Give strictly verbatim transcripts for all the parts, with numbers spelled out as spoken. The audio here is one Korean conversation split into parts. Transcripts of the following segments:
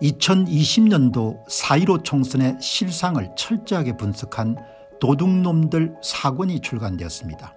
이천이십 년도 사 일오 총선의 실상을 철저하게 분석한 도둑놈들 사 권이 출간되었습니다.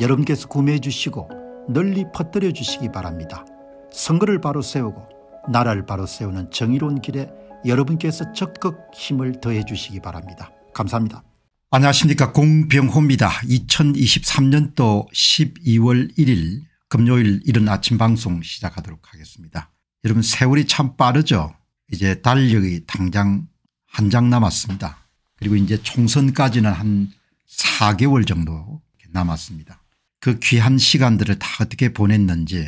여러분께서 구매해 주시고 널리 퍼뜨려 주시기 바랍니다. 선거를 바로 세우고 나라를 바로 세우는 정의로운 길에 여러분께서 적극 힘을 더해 주시기 바랍니다. 감사합니다. 안녕하십니까, 공병호입니다. 이천이십삼 년도 십이월 일일 금요일 이른 아침 방송 시작하도록 하겠습니다. 여러분, 세월이 참 빠르죠. 이제 달력이 당장 한 장 남았습니다. 그리고 이제 총선까지는 한 사 개월 정도 남았습니다. 그 귀한 시간들을 다 어떻게 보냈는지,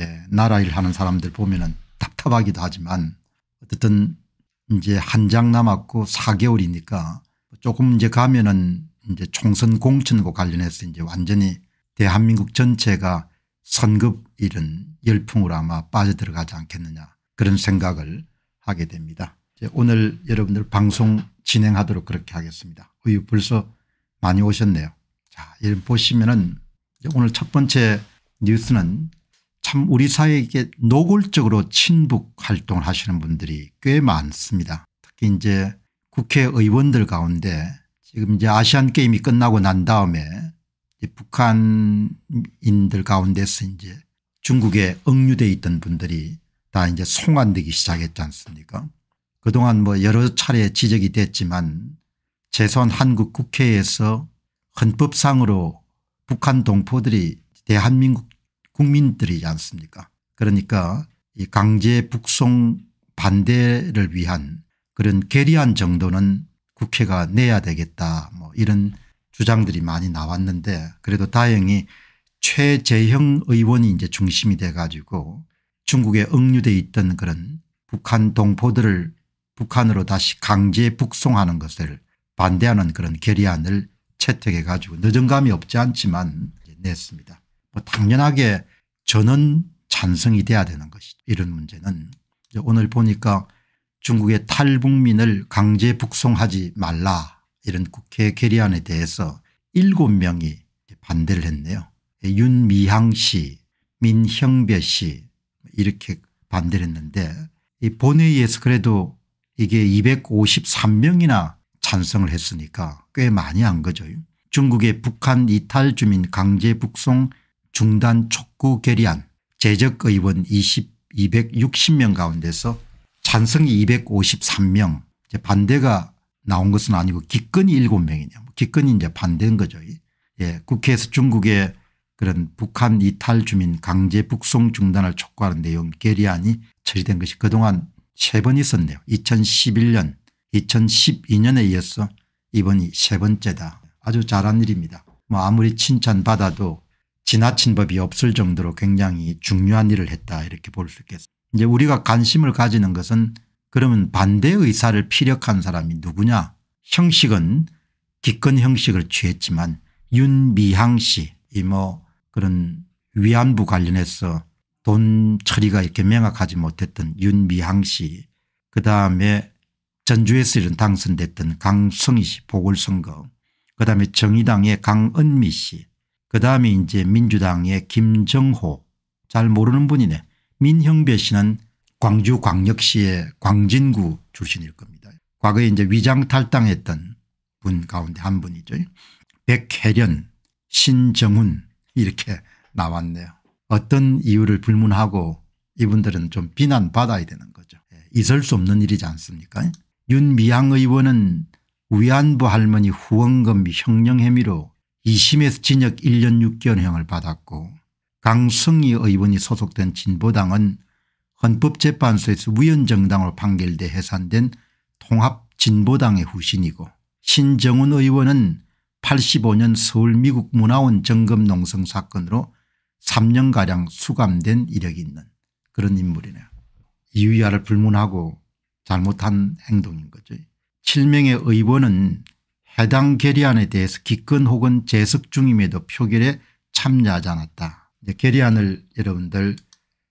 예, 나라 일 하는 사람들 보면은 답답하기도 하지만 어쨌든 이제 한 장 남았고 사 개월이니까 조금 이제 가면은 이제 총선 공천과 관련해서 이제 완전히 대한민국 전체가 선거일은 열풍으로 아마 빠져들어가지 않겠느냐, 그런 생각을 하게 됩니다. 이제 오늘 여러분들 방송 진행하도록 그렇게 하겠습니다. 어휴, 벌써 많이 오셨네요. 자, 여기 보시면은 오늘 첫 번째 뉴스는 참 우리 사회에 노골적으로 친북 활동을 하시는 분들이 꽤 많습니다. 특히 이제 국회의원들 가운데 지금 이제 아시안게임이 끝나고 난 다음에 북한인들 가운데서 이제 중국에 억류되어 있던 분들이 다 이제 송환되기 시작했지 않습니까? 그동안 뭐 여러 차례 지적이 됐지만 재선 한국 국회에서 헌법상으로 북한 동포들이 대한민국 국민들이지 않습니까? 그러니까 이 강제 북송 반대를 위한 그런 계리안 정도는 국회가 내야 되겠다, 뭐 이런 주장들이 많이 나왔는데, 그래도 다행히 최재형 의원이 이제 중심이 돼 가지고 중국에 억류돼 있던 그런 북한 동포들을 북한으로 다시 강제 북송하는 것을 반대하는 그런 결의안을 채택해 가지고 늦은감이 없지 않지만 냈습니다. 뭐 당연하게 전원 찬성이 돼야 되는 것이죠, 이런 문제는. 오늘 보니까 중국의 탈북민을 강제 북송하지 말라, 이런 국회 결의안에 대해서 일곱 명이 반대를 했네요. 윤미향 씨, 민형배 씨 이렇게 반대를 했는데, 이 본회의에서 그래도 이게 이백오십삼 명이나 찬성을 했으니까 꽤 많이 한 거죠. 중국의 북한 이탈 주민 강제 북송 중단 촉구 결의안, 제적 의원 이백육십 명 가운데서 찬성이 이백오십삼 명, 이제 반대가 나온 것은 아니고 기권이 일곱 명이냐. 기권이 이제 반대인 거죠. 예, 국회에서 중국의 그런 북한 이탈 주민 강제 북송 중단을 촉구하는 내용 결의안이 처리된 것이 그동안 세 번 있었네요. 이천십일 년, 이천십이 년에 이어서 이번이 세 번째다. 아주 잘한 일입니다. 뭐 아무리 칭찬받아도 지나친 법이 없을 정도로 굉장히 중요한 일을 했다, 이렇게 볼 수 있겠습니다. 이제 우리가 관심을 가지는 것은, 그러면 반대 의사를 피력한 사람이 누구냐. 형식은 기권 형식을 취했지만 윤미향 씨, 이 뭐 그런 위안부 관련해서 돈 처리가 이렇게 명확하지 못했던 윤미향 씨, 그다음에 전주에서 이런 당선됐던 강성희 씨 보궐선거, 그다음에 정의당의 강은미 씨, 그다음에 이제 민주당의 김정호, 잘 모르는 분이네. 민형배 씨는 광주광역시의 광진구 출신일 겁니다. 과거에 이제 위장 탈당했던 분 가운데 한 분이죠. 백혜련, 신정훈 이렇게 나왔네요. 어떤 이유를 불문하고 이분들은 좀 비난받아야 되는 거죠. 있을 수 없는 일이지 않습니까? 윤미향 의원은 위안부 할머니 후원금 횡령 혐의로 이 심에서 징역 일 년 육 개월형을 받았고, 강성희 의원이 소속된 진보당은 헌법재판소에서 위헌정당으로 판결돼 해산된 통합진보당의 후신이고, 신정훈 의원은 팔십오 년 서울 미국문화원 정금 농성 사건으로 삼 년가량 수감된 이력이 있는 그런 인물이네요. 이유야를 불문하고 잘못한 행동인 거죠. 칠 명의 의원은 해당 결의안에 대해서 기권 혹은 제석 중임에도 표결에 참여하지 않았다. 이제 결의안을 여러분들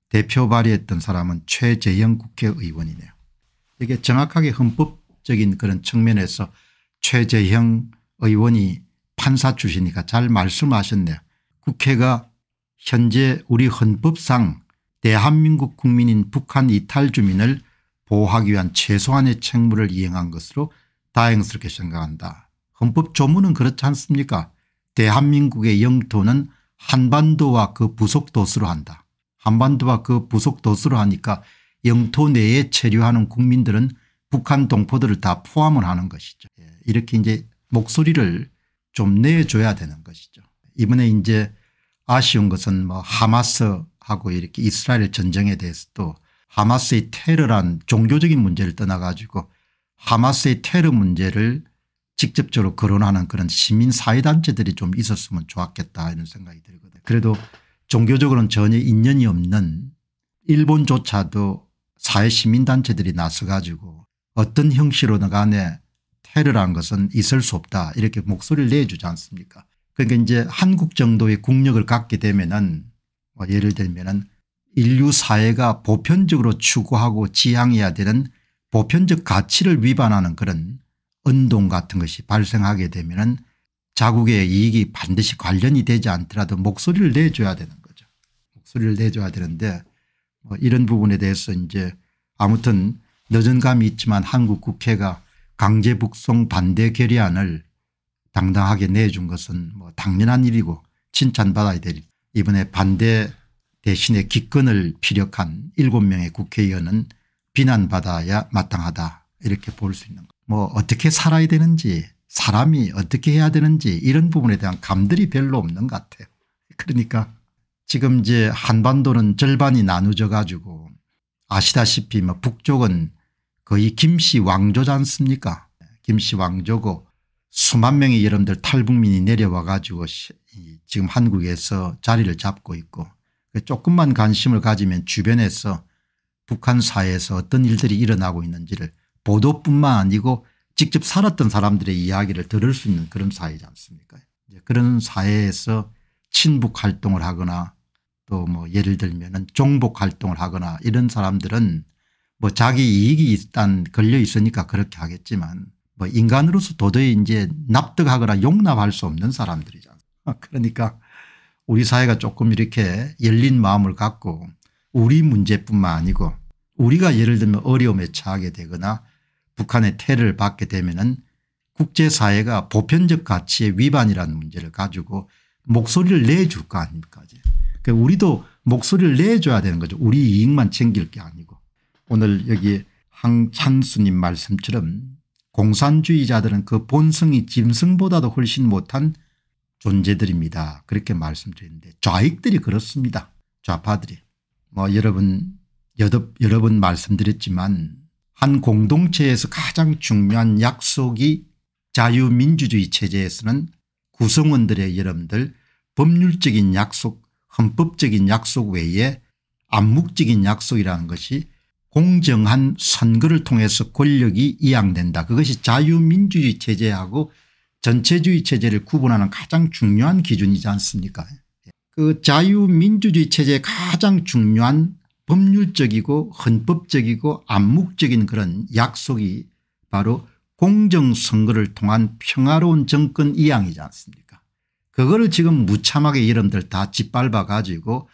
대표 발의했던 사람은 최재형 국회의원이네요. 이게 정확하게 헌법적인 그런 측면에서 최재형 의원이 판사 출신이니까 잘 말씀하셨네요. 국회가 현재 우리 헌법상 대한민국 국민인 북한 이탈 주민을 보호하기 위한 최소한의 책무를 이행한 것으로 다행스럽게 생각한다. 헌법 조문은 그렇지 않습니까? 대한민국의 영토는 한반도와 그 부속도수로 한다. 한반도와 그 부속도수로 하니까 영토 내에 체류하는 국민들은 북한 동포들을 다 포함을 하는 것이죠. 이렇게 이제 목소리를 좀 내줘야 되는 것이죠. 이번에 이제 아쉬운 것은 뭐 하마스하고 이렇게 이스라엘 전쟁에 대해서도 하마스의 테러란 종교적인 문제를 떠나가지고 하마스의 테러 문제를 직접적으로 거론하는 그런 시민사회단체들이 좀 있었으면 좋았겠다 이런 생각이 들거든요. 그래도 종교적으로는 전혀 인연이 없는 일본조차도 사회시민단체들이 나서가지고 어떤 형식으로든 간에 테러란 것은 있을 수 없다 이렇게 목소리를 내주지 않습니까? 그러니까 이제 한국 정도의 국력을 갖게 되면은 뭐 예를 들면은 인류 사회가 보편적으로 추구하고 지향해야 되는 보편적 가치를 위반하는 그런 운동 같은 것이 발생하게 되면은 자국의 이익이 반드시 관련이 되지 않더라도 목소리를 내줘야 되는 거죠. 목소리를 내줘야 되는데 뭐 이런 부분에 대해서 이제 아무튼 늦은 감이 있지만 한국 국회가 강제 북송 반대 결의안을 당당하게 내준 것은 뭐 당연한 일이고 칭찬받아야 될, 이번에 반대 대신에 기권을 피력한 일곱 명의 국회의원은 비난받아야 마땅하다 이렇게 볼 수 있는 것. 뭐 어떻게 살아야 되는지 사람이 어떻게 해야 되는지 이런 부분에 대한 감들이 별로 없는 것 같아요. 그러니까 지금 이제 한반도는 절반이 나누져 가지고 아시다시피 뭐 북쪽은 거의 김씨 왕조지 않습니까? 김씨 왕조고 수만 명의 여러분들 탈북민이 내려와 가지고 지금 한국에서 자리를 잡고 있고, 조금만 관심을 가지면 주변에서 북한 사회에서 어떤 일들이 일어나고 있는지를 보도뿐만 아니고 직접 살았던 사람들의 이야기를 들을 수 있는 그런 사회지 않습니까? 이제 그런 사회에서 친북 활동을 하거나 또 뭐 예를 들면은 종북 활동을 하거나 이런 사람들은 뭐 자기 이익이 일단 걸려 있으니까 그렇게 하겠지만 뭐 인간으로서 도저히 이제 납득하거나 용납할 수 없는 사람들이지 않습니까? 그러니까 우리 사회가 조금 이렇게 열린 마음을 갖고 우리 문제뿐만 아니고 우리가 예를 들면 어려움에 처하게 되거나 북한의 테러를 받게 되면은 국제사회가 보편적 가치의 위반이라는 문제를 가지고 목소리를 내줄 거 아닙니까? 그러니까 우리도 목소리를 내줘야 되는 거죠. 우리 이익만 챙길 게 아니고. 오늘 여기 황찬수님 말씀처럼 공산주의자들은 그 본성이 짐승보다도 훨씬 못한 존재들입니다. 그렇게 말씀드렸는데 좌익들이 그렇습니다. 좌파들이. 뭐 여러분 여러 번 말씀드렸지만 한 공동체에서 가장 중요한 약속이 자유민주주의 체제에서는 구성원들의 여러분들 법률적인 약속, 헌법적인 약속 외에 암묵적인 약속이라는 것이 공정한 선거를 통해서 권력이 이양된다. 그것이 자유민주주의 체제하고 전체주의 체제를 구분하는 가장 중요한 기준이지 않습니까? 그 자유민주주의 체제의 가장 중요한 법률적이고 헌법적이고 암묵적인 그런 약속이 바로 공정선거를 통한 평화로운 정권 이양이지 않습니까? 그거를 지금 무참하게 여러분들 다 짓밟아 가지고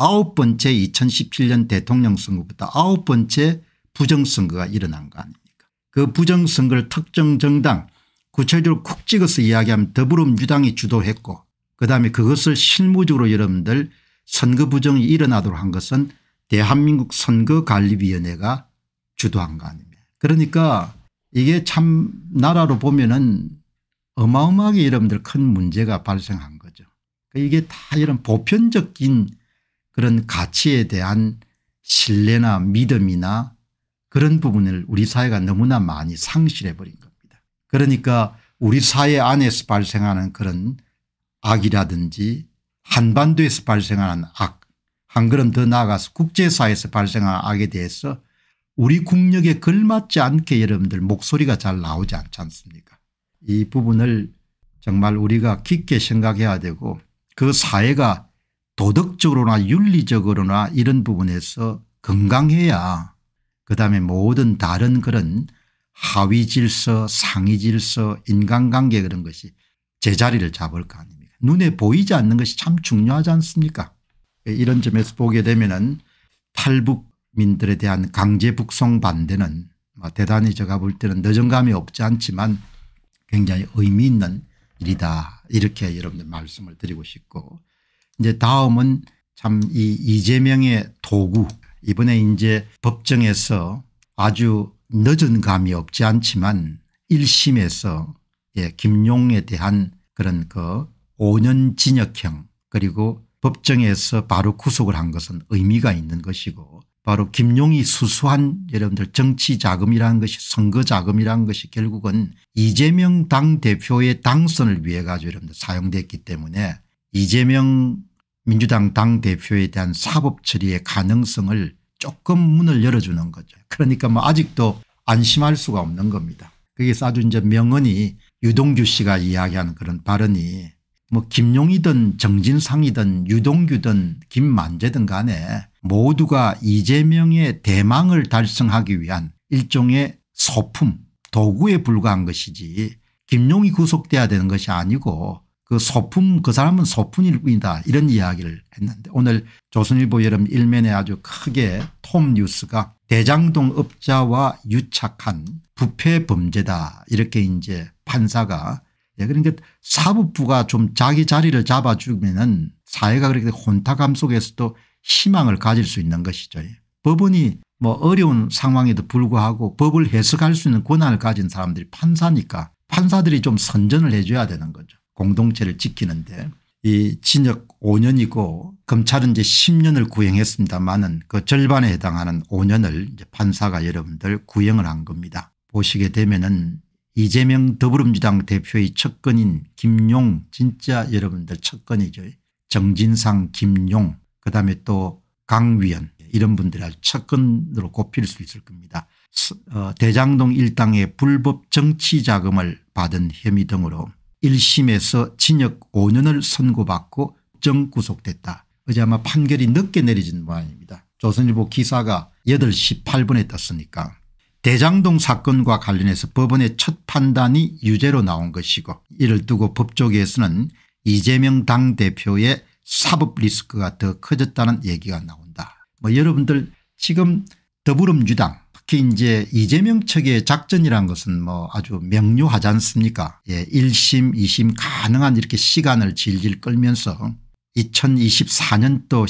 아홉 번째 이천십칠 년 대통령 선거부터 아홉 번째 부정선거가 일어난 거 아닙니까? 그 부정선거를 특정 정당 구체적으로 콕 찍어서 이야기하면 더불어민주당이 주도했고 그다음에 그것을 실무적으로 여러분들 선거 부정이 일어나도록 한 것은 대한민국 선거관리위원회가 주도한 거 아닙니까? 그러니까 이게 참 나라로 보면은 어마어마하게 여러분들 큰 문제가 발생한 거죠. 이게 다 이런 보편적인 그런 가치에 대한 신뢰나 믿음이나 그런 부분을 우리 사회가 너무나 많이 상실해버린 겁니다. 그러니까 우리 사회 안에서 발생하는 그런 악이라든지 한반도에서 발생하는 악, 한 걸음 더 나아가서 국제사회에서 발생하는 악에 대해서 우리 국력에 걸맞지 않게 여러분들 목소리가 잘 나오지 않지 않습니까? 이 부분을 정말 우리가 깊게 생각해야 되고 그 사회가 도덕적으로나 윤리적으로나 이런 부분에서 건강해야 그다음에 모든 다른 그런 하위 질서 상위 질서 인간관계 그런 것이 제자리를 잡을 거 아닙니까? 눈에 보이지 않는 것이 참 중요하지 않습니까? 이런 점에서 보게 되면은 탈북 민들에 대한 강제 북송 반대는 대단히 제가 볼 때는 늦은감이 없지 않지만 굉장히 의미 있는 일이다, 이렇게 여러분들 말씀을 드리고 싶고, 이제 다음은 참 이 이재명의 도구, 이번에 이제 법정에서 아주 늦은 감이 없지 않지만 일 심에서 예, 김용에 대한 그런 그 오 년 징역형, 그리고 법정에서 바로 구속을 한 것은 의미가 있는 것이고, 바로 김용이 수수한 여러분들 정치 자금이라는 것이, 선거 자금이라는 것이 결국은 이재명 당대표의 당선을 위해 가지고 여러분들 사용됐기 때문에 이재명 민주당 당대표에 대한 사법 처리의 가능성을 조금 문을 열어주는 거죠. 그러니까 뭐 아직도 안심할 수가 없는 겁니다. 거기서 아주 이제 명언이, 유동규 씨가 이야기하는 그런 발언이, 뭐 김용이든 정진상이든 유동규든 김만재든 간에 모두가 이재명의 대망을 달성하기 위한 일종의 소품, 도구에 불과한 것이지 김용이 구속돼야 되는 것이 아니고, 그 소품, 그 사람은 소품일 뿐이다, 이런 이야기를 했는데, 오늘 조선일보 여름 일면에 아주 크게 톰 뉴스가 대장동 업자와 유착한 부패 범죄다, 이렇게 이제 판사가, 예, 그러니까 사법부가 좀 자기 자리를 잡아주면은 사회가 그렇게 혼탁감 속에서도 희망을 가질 수 있는 것이죠. 법원이 뭐 어려운 상황에도 불구하고 법을 해석할 수 있는 권한을 가진 사람들이 판사니까 판사들이 좀 선전을 해 줘야 되는 거죠. 공동체를 지키는데. 이 징역 오 년이고 검찰은 이제 십 년을 구형했습니다만은 그 절반에 해당하는 오 년을 이제 판사가 여러분들 구형을 한 겁니다. 보시게 되면은 이재명 더불어민주당 대표의 척건인 김용, 진짜 여러분들 척건이죠. 정진상, 김용, 그다음에 또 강위원, 이런 분들이 아주 척건으로 꼽힐 수 있을 겁니다. 어, 대장동 일당의 불법 정치 자금을 받은 혐의 등으로 일 심에서 징역 오 년을 선고받고 정 구속됐다. 어제 아마 판결이 늦게 내려진 모양입니다. 조선일보 기사가 여덟 시 팔 분에 떴으니까. 대장동 사건과 관련해서 법원의 첫 판단이 유죄로 나온 것이고, 이를 두고 법조계에서는 이재명 당대표의 사법 리스크가 더 커졌다는 얘기가 나온다. 뭐 여러분들 지금 더불어민주당, 특히 이제 이재명 측의 작전이란 것은 뭐 아주 명료하지 않습니까? 예, 일 심, 이 심 가능한 이렇게 시간을 질질 끌면서 이천이십사 년도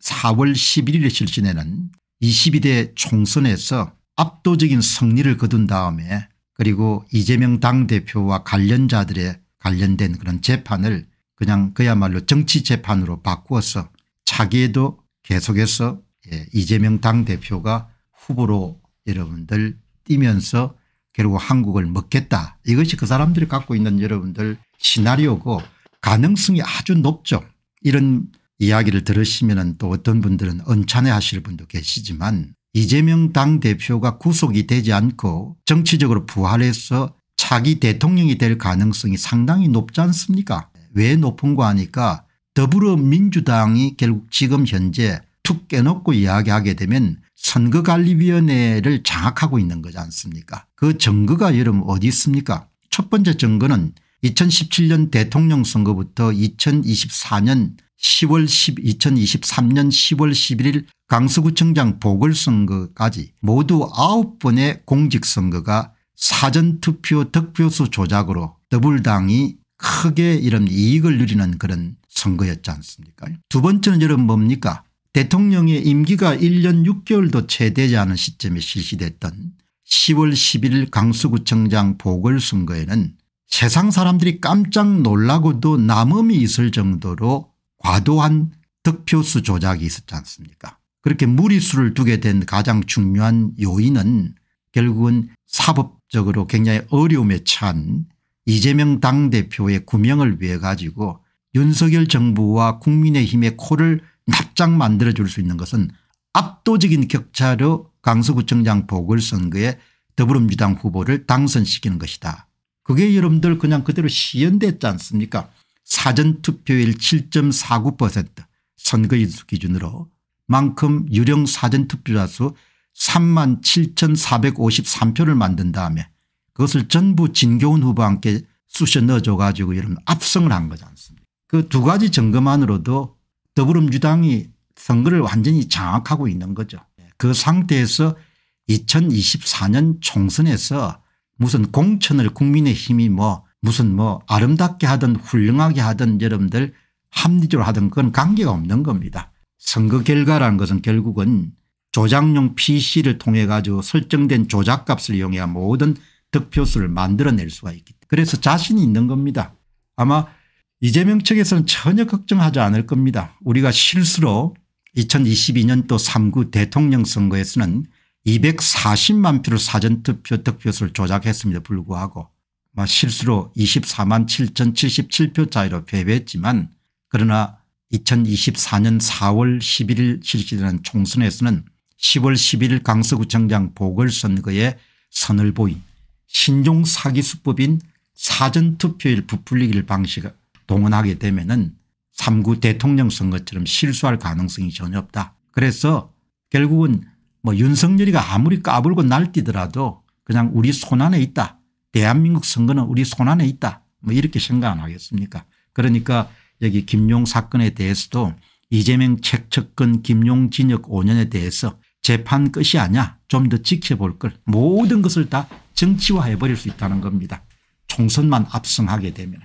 사월 십일일에 실시되는 이십이 대 총선에서 압도적인 승리를 거둔 다음에, 그리고 이재명 당대표와 관련자들의 관련된 그런 재판을 그냥 그야말로 정치 재판으로 바꾸어서 차기에도 계속해서 예, 이재명 당대표가 후보로 여러분들 뛰면서 결국 한국을 먹겠다, 이것이 그 사람들이 갖고 있는 여러분들 시나리오고 가능성이 아주 높죠. 이런 이야기를 들으시면 또 어떤 분들은 언짢아 하실 분도 계시지만, 이재명 당대표가 구속이 되지 않고 정치적으로 부활해서 차기 대통령이 될 가능성이 상당히 높지 않습니까? 왜 높은 거 하니까, 더불어민주당이 결국 지금 현재 툭 깨놓고 이야기하게 되면 선거관리위원회를 장악하고 있는 거지 않습니까? 그 증거가 여러분 어디 있습니까? 첫 번째 증거는 이천십칠 년 대통령 선거부터 이천이십사 년 시월 이천이십삼 년 시월 십일일 강서구청장 보궐선거까지 모두 아홉 번의 공직선거가 사전투표 득표수 조작으로 더불당이 크게 이런 이익을 누리는 그런 선거였지 않습니까? 두 번째는 여러분 뭡니까? 대통령의 임기가 일 년 육 개월도 채 되지 않은 시점에 실시됐던 시월 십일일 강서구청장 보궐선거에는 세상 사람들이 깜짝 놀라고도 남음이 있을 정도로 과도한 득표수 조작이 있었지 않습니까? 그렇게 무리수를 두게 된 가장 중요한 요인은 결국은 사법적으로 굉장히 어려움에 처한 이재명 당대표의 구명을 위해 가지고 윤석열 정부와 국민의힘의 코를 납작 만들어줄 수 있는 것은 압도적인 격차로 강서구청장 보궐선거에 더불어민주당 후보를 당선시키는 것이다. 그게 여러분들 그냥 그대로 시연됐지 않습니까? 사전투표율 칠 점 사구 퍼센트, 선거인수 기준으로 만큼 유령 사전투표자 수 삼만 칠천사백오십삼 표를 만든 다음에 그것을 전부 진교훈 후보와 함께 쑤셔 넣어줘 가지고 여러분 압승을 한 거지 않습니까? 그 두 가지 증거만으로도 더불어민주당이 선거를 완전히 장악하고 있는 거죠. 그 상태에서 이천이십사 년 총선에서 무슨 공천을 국민의힘이 뭐 무슨 뭐 아름답게 하든 훌륭하게 하든 여러분들 합리적으로 하든 그건 관계가 없는 겁니다. 선거 결과라는 것은 결국은 조작용 피씨를 통해 가지고 설정된 조작값을 이용해야 모든 득표수를 만들어낼 수가 있기 때문에 그래서 자신이 있는 겁니다. 아마 이재명 측에서는 전혀 걱정하지 않을 겁니다. 우리가 실수로 이천이십이 년도 삼 구 대통령 선거에서는 이백사십만 표를 사전투표 득표수를 조작했음에도 불구하고 실수로 이십사만 칠천 칠십칠 표 차이로 패배했지만 그러나 이천이십사 년 사 월 십일 일 실시되는 총선에서는 시월 십일 일 강서구청장 보궐선거에 선을 보인 신종 사기 수법인 사전투표일 부풀리기를 방식을 동원하게 되면은 삼 구 대통령 선거처럼 실수할 가능성이 전혀 없다. 그래서 결국은 뭐 윤석열이가 아무리 까불고 날뛰더라도 그냥 우리 손안에 있다. 대한민국 선거는 우리 손안에 있다. 뭐 이렇게 생각 안 하겠습니까? 그러니까 여기 김용 사건에 대해서도 이재명 책척권 김용 징역 오 년에 대해서 재판 끝이 아니야. 좀 더 지켜볼 걸. 모든 것을 다 정치화해 버릴 수 있다는 겁니다. 총선만 압승하게 되면.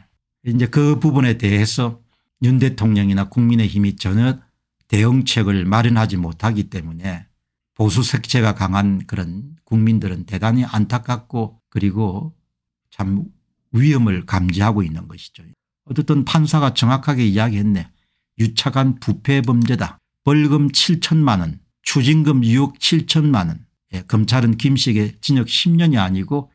이제 그 부분에 대해서 윤 대통령이나 국민의힘이 전혀 대응책을 마련하지 못하기 때문에 보수 색채가 강한 그런 국민들은 대단히 안타깝고 그리고 참 위험을 감지하고 있는 것이죠. 어쨌든 판사가 정확하게 이야기했네. 유착한 부패 범죄다. 벌금 칠천만 원 추징금 유혹 칠천만 원. 예, 검찰은 김씨에게 징역 십 년이 아니고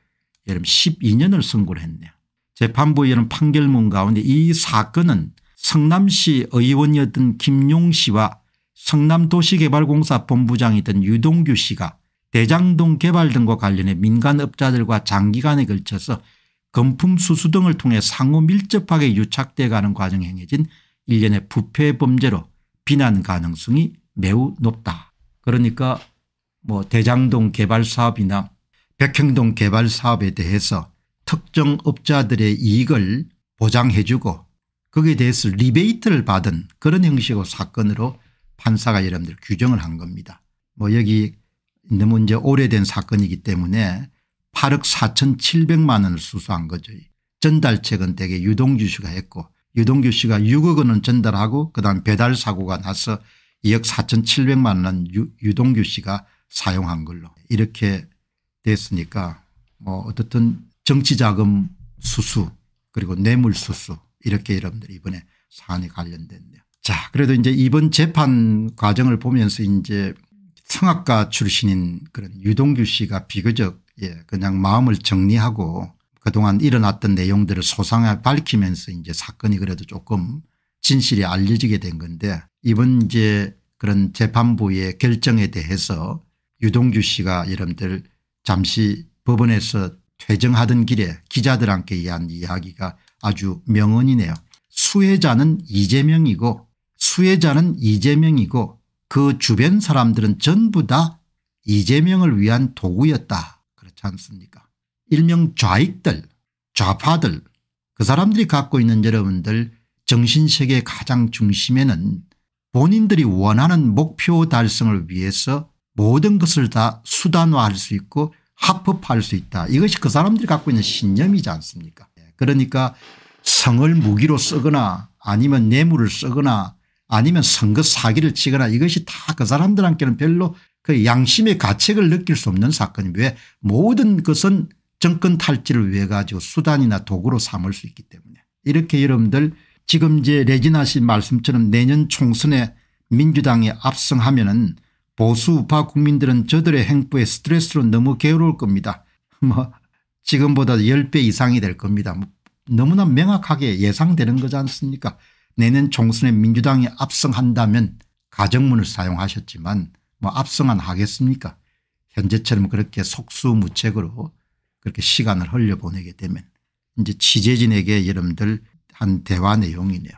여러분 십이 년을 선고를 했네요. 재판부의 이런 판결문 가운데 이 사건은 성남시 의원이었던 김용 씨와 성남도시개발공사 본부장이던 유동규 씨가 대장동 개발 등과 관련해 민간업자들과 장기간에 걸쳐서 금품 수수 등을 통해 상호 밀접하게 유착돼 가는 과정에 행해진 일련의 부패 범죄로 비난 가능성이 매우 높다. 그러니까 뭐 대장동 개발 사업이나 백형동 개발 사업에 대해서 특정 업자들의 이익을 보장해 주고 거기에 대해서 리베이트를 받은 그런 형식의 사건으로 판사가 여러분들 규정을 한 겁니다. 뭐 여기 너무 이제 오래된 사건이기 때문에 팔억 사천칠백만 원을 수수한 거죠. 전달책은 대개 유동규 씨가 했고 유동규 씨가 육억 원은 전달하고 그다음 배달 사고가 나서 이억 사천칠백만 원 유, 유동규 씨가 사용한 걸로 이렇게 됐으니까 뭐 어떻든 정치자금 수수 그리고 뇌물 수수 이렇게 여러분들이 이번에 사안에 관련됐네요. 자, 그래도 이제 이번 재판 과정을 보면서 이제 성악가 출신인 그런 유동규 씨가 비교적 예, 그냥 마음을 정리하고 그동안 일어났던 내용들을 소상하게 밝히면서 이제 사건이 그래도 조금 진실이 알려지게 된 건데 이번 이제 그런 재판부의 결정에 대해서 유동규 씨가 여러분들 잠시 법원에서 퇴정하던 길에 기자들한테 한 이야기가 아주 명언이네요. 수혜자는 이재명이고 수혜자는 이재명이고 그 주변 사람들은 전부 다 이재명을 위한 도구였다. 그렇지 않습니까? 일명 좌익들 좌파들 그 사람들이 갖고 있는 여러분들 정신세계의 가장 중심에는 본인들이 원하는 목표 달성을 위해서 모든 것을 다 수단화할 수 있고 합법화할 수 있다. 이것이 그 사람들이 갖고 있는 신념이지 않습니까? 그러니까 성을 무기로 쓰거나 아니면 뇌물을 쓰거나 아니면 선거 사기를 치거나 이것이 다 그 사람들한테는 별로 그 양심의 가책을 느낄 수 없는 사건이 왜 모든 것은 정권 탈취를 위해 가지고 수단이나 도구로 삼을 수 있기 때문에 이렇게 여러분들 지금 이제 레지나 씨 말씀처럼 내년 총선에 민주당이 압승하면은 보수 우파 국민들은 저들의 행보에 스트레스로 너무 괴로울 겁니다. 뭐 지금보다 십 배 이상이 될 겁니다. 뭐 너무나 명확하게 예상되는 거지 않습니까? 내년 총선에 민주당이 압승한다면 가정문을 사용하셨지만 뭐 압승은 하겠습니까? 현재처럼 그렇게 속수무책으로 그렇게 시간을 흘려보내게 되면 이제 취재진에게 여러분들 한 대화 내용이네요.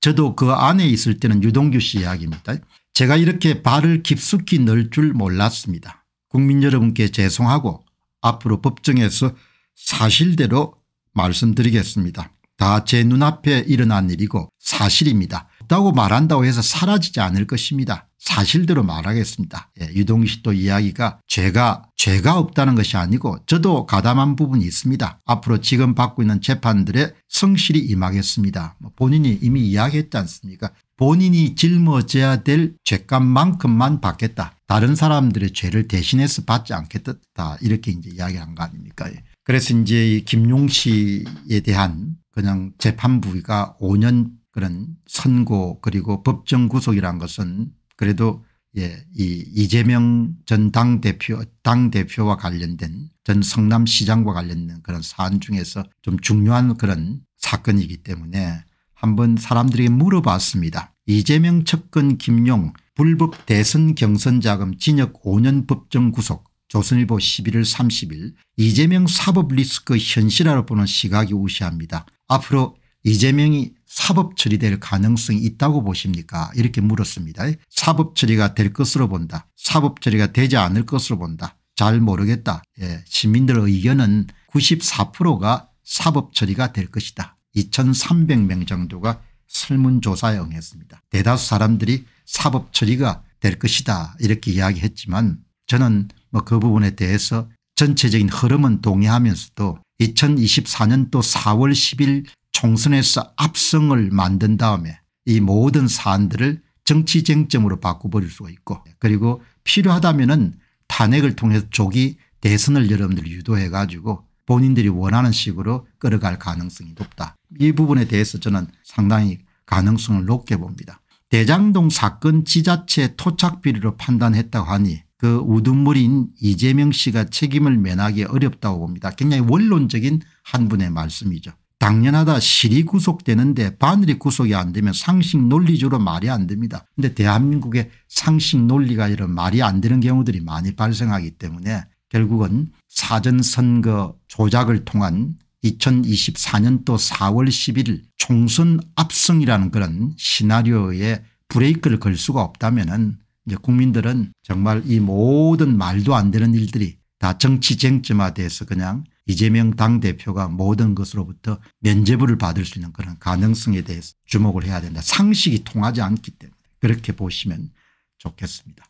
저도 그 안에 있을 때는 유동규 씨 이야기입니다. 제가 이렇게 발을 깊숙이 넣을 줄 몰랐습니다. 국민 여러분께 죄송하고 앞으로 법정에서 사실대로 말씀드리겠습니다. 다 제 눈앞에 일어난 일이고 사실입니다. 없다고 말한다고 해서 사라지지 않을 것입니다. 사실대로 말하겠습니다. 예, 유동규 씨 또 이야기가 죄가 죄가 없다는 것이 아니고 저도 가담한 부분이 있습니다. 앞으로 지금 받고 있는 재판들의 성실히 임하겠습니다. 본인이 이미 이야기했지 않습니까? 본인이 짊어져야 될 죄값만큼만 받겠다. 다른 사람들의 죄를 대신해서 받지 않겠다. 이렇게 이제 이야기한 거 아닙니까? 예. 그래서 이제 김용 씨에 대한 그냥 재판부가 오 년 그런 선고 그리고 법정 구속이란 것은 그래도 예, 이 이재명 전 당대표, 당대표와 관련된 전 성남시장과 관련된 그런 사안 중에서 좀 중요한 그런 사건이기 때문에 한번 사람들에게 물어봤습니다. 이재명 측근 김용 불법 대선 경선 자금 징역 오 년 법정 구속. 조선일보 십일월 삼십일 이재명 사법 리스크 현실화로 보는 시각이 우시합니다. 앞으로 이재명이 사법 처리될 가능성이 있다고 보십니까? 이렇게 물었습니다. 사법 처리가 될 것으로 본다. 사법 처리가 되지 않을 것으로 본다. 잘 모르겠다. 예, 시민들의 의견은 구십사 퍼센트가 사법 처리가 될 것이다. 이천삼백 명 정도가 설문조사에 응했습니다. 대다수 사람들이 사법 처리가 될 것이다 이렇게 이야기했지만 저는 뭐 그 부분에 대해서 전체적인 흐름은 동의하면서도 이천이십사 년도 사월 십일 총선에서 압승을 만든 다음에 이 모든 사안들을 정치 쟁점으로 바꿔버릴 수가 있고 그리고 필요하다면은 탄핵을 통해서 조기 대선을 여러분들이 유도해 가지고 본인들이 원하는 식으로 끌어갈 가능성이 높다. 이 부분에 대해서 저는 상당히 가능성을 높게 봅니다. 대장동 사건 지자체 토착 비리로 판단했다고 하니 그 우두머리인 이재명 씨가 책임을 면하기 어렵다고 봅니다. 굉장히 원론적인 한 분의 말씀이죠. 당연하다. 실이 구속되는데 바늘이 구속이 안 되면 상식 논리적으로 말이 안 됩니다. 그런데 대한민국의 상식 논리가 이런 말이 안 되는 경우들이 많이 발생하기 때문에 결국은 사전선거 조작을 통한 이천이십사 년도 사월 십일 총선 압승이라는 그런 시나리오에 브레이크를 걸 수가 없다면은 이제 국민들은 정말 이 모든 말도 안 되는 일들이 다 정치 쟁점화돼서 그냥 이재명 당대표가 모든 것으로부터 면죄부를 받을 수 있는 그런 가능성에 대해서 주목을 해야 된다. 상식이 통하지 않기 때문에 그렇게 보시면 좋겠습니다.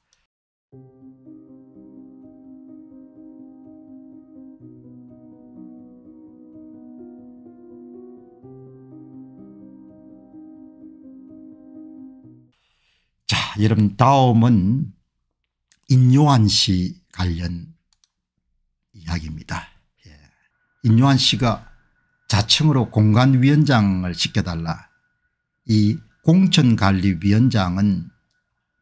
자, 여러분 다음은 인요한 씨 관련 이야기입니다. 예. 인요한 씨가 자청으로 공관위원장을 시켜달라. 이 공천관리위원장은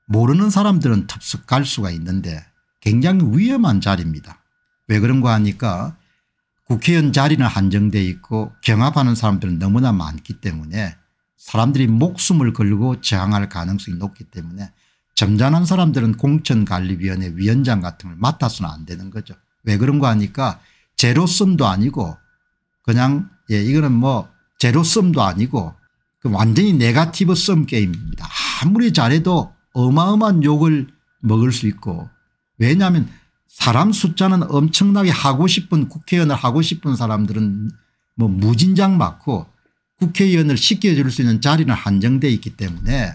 모르는 사람들은 덥석 갈 수가 있는데 굉장히 위험한 자리입니다. 왜 그런가 하니까 국회의원 자리는 한정돼 있고 경합하는 사람들은 너무나 많기 때문에 사람들이 목숨을 걸고 저항할 가능성이 높기 때문에 점잖은 사람들은 공천관리위원회 위원장 같은 걸 맡아서는 안 되는 거죠. 왜 그런가 하니까 제로섬도 아니고 그냥 예 이거는 뭐 제로섬도 아니고 완전히 네가티브 썸 게임입니다. 아무리 잘해도 어마어마한 욕을 먹을 수 있고 왜냐하면 사람 숫자는 엄청나게 하고 싶은 국회의원을 하고 싶은 사람들은 뭐 무진장 많고 국회의원을 시켜줄 수 있는 자리는 한정되어 있기 때문에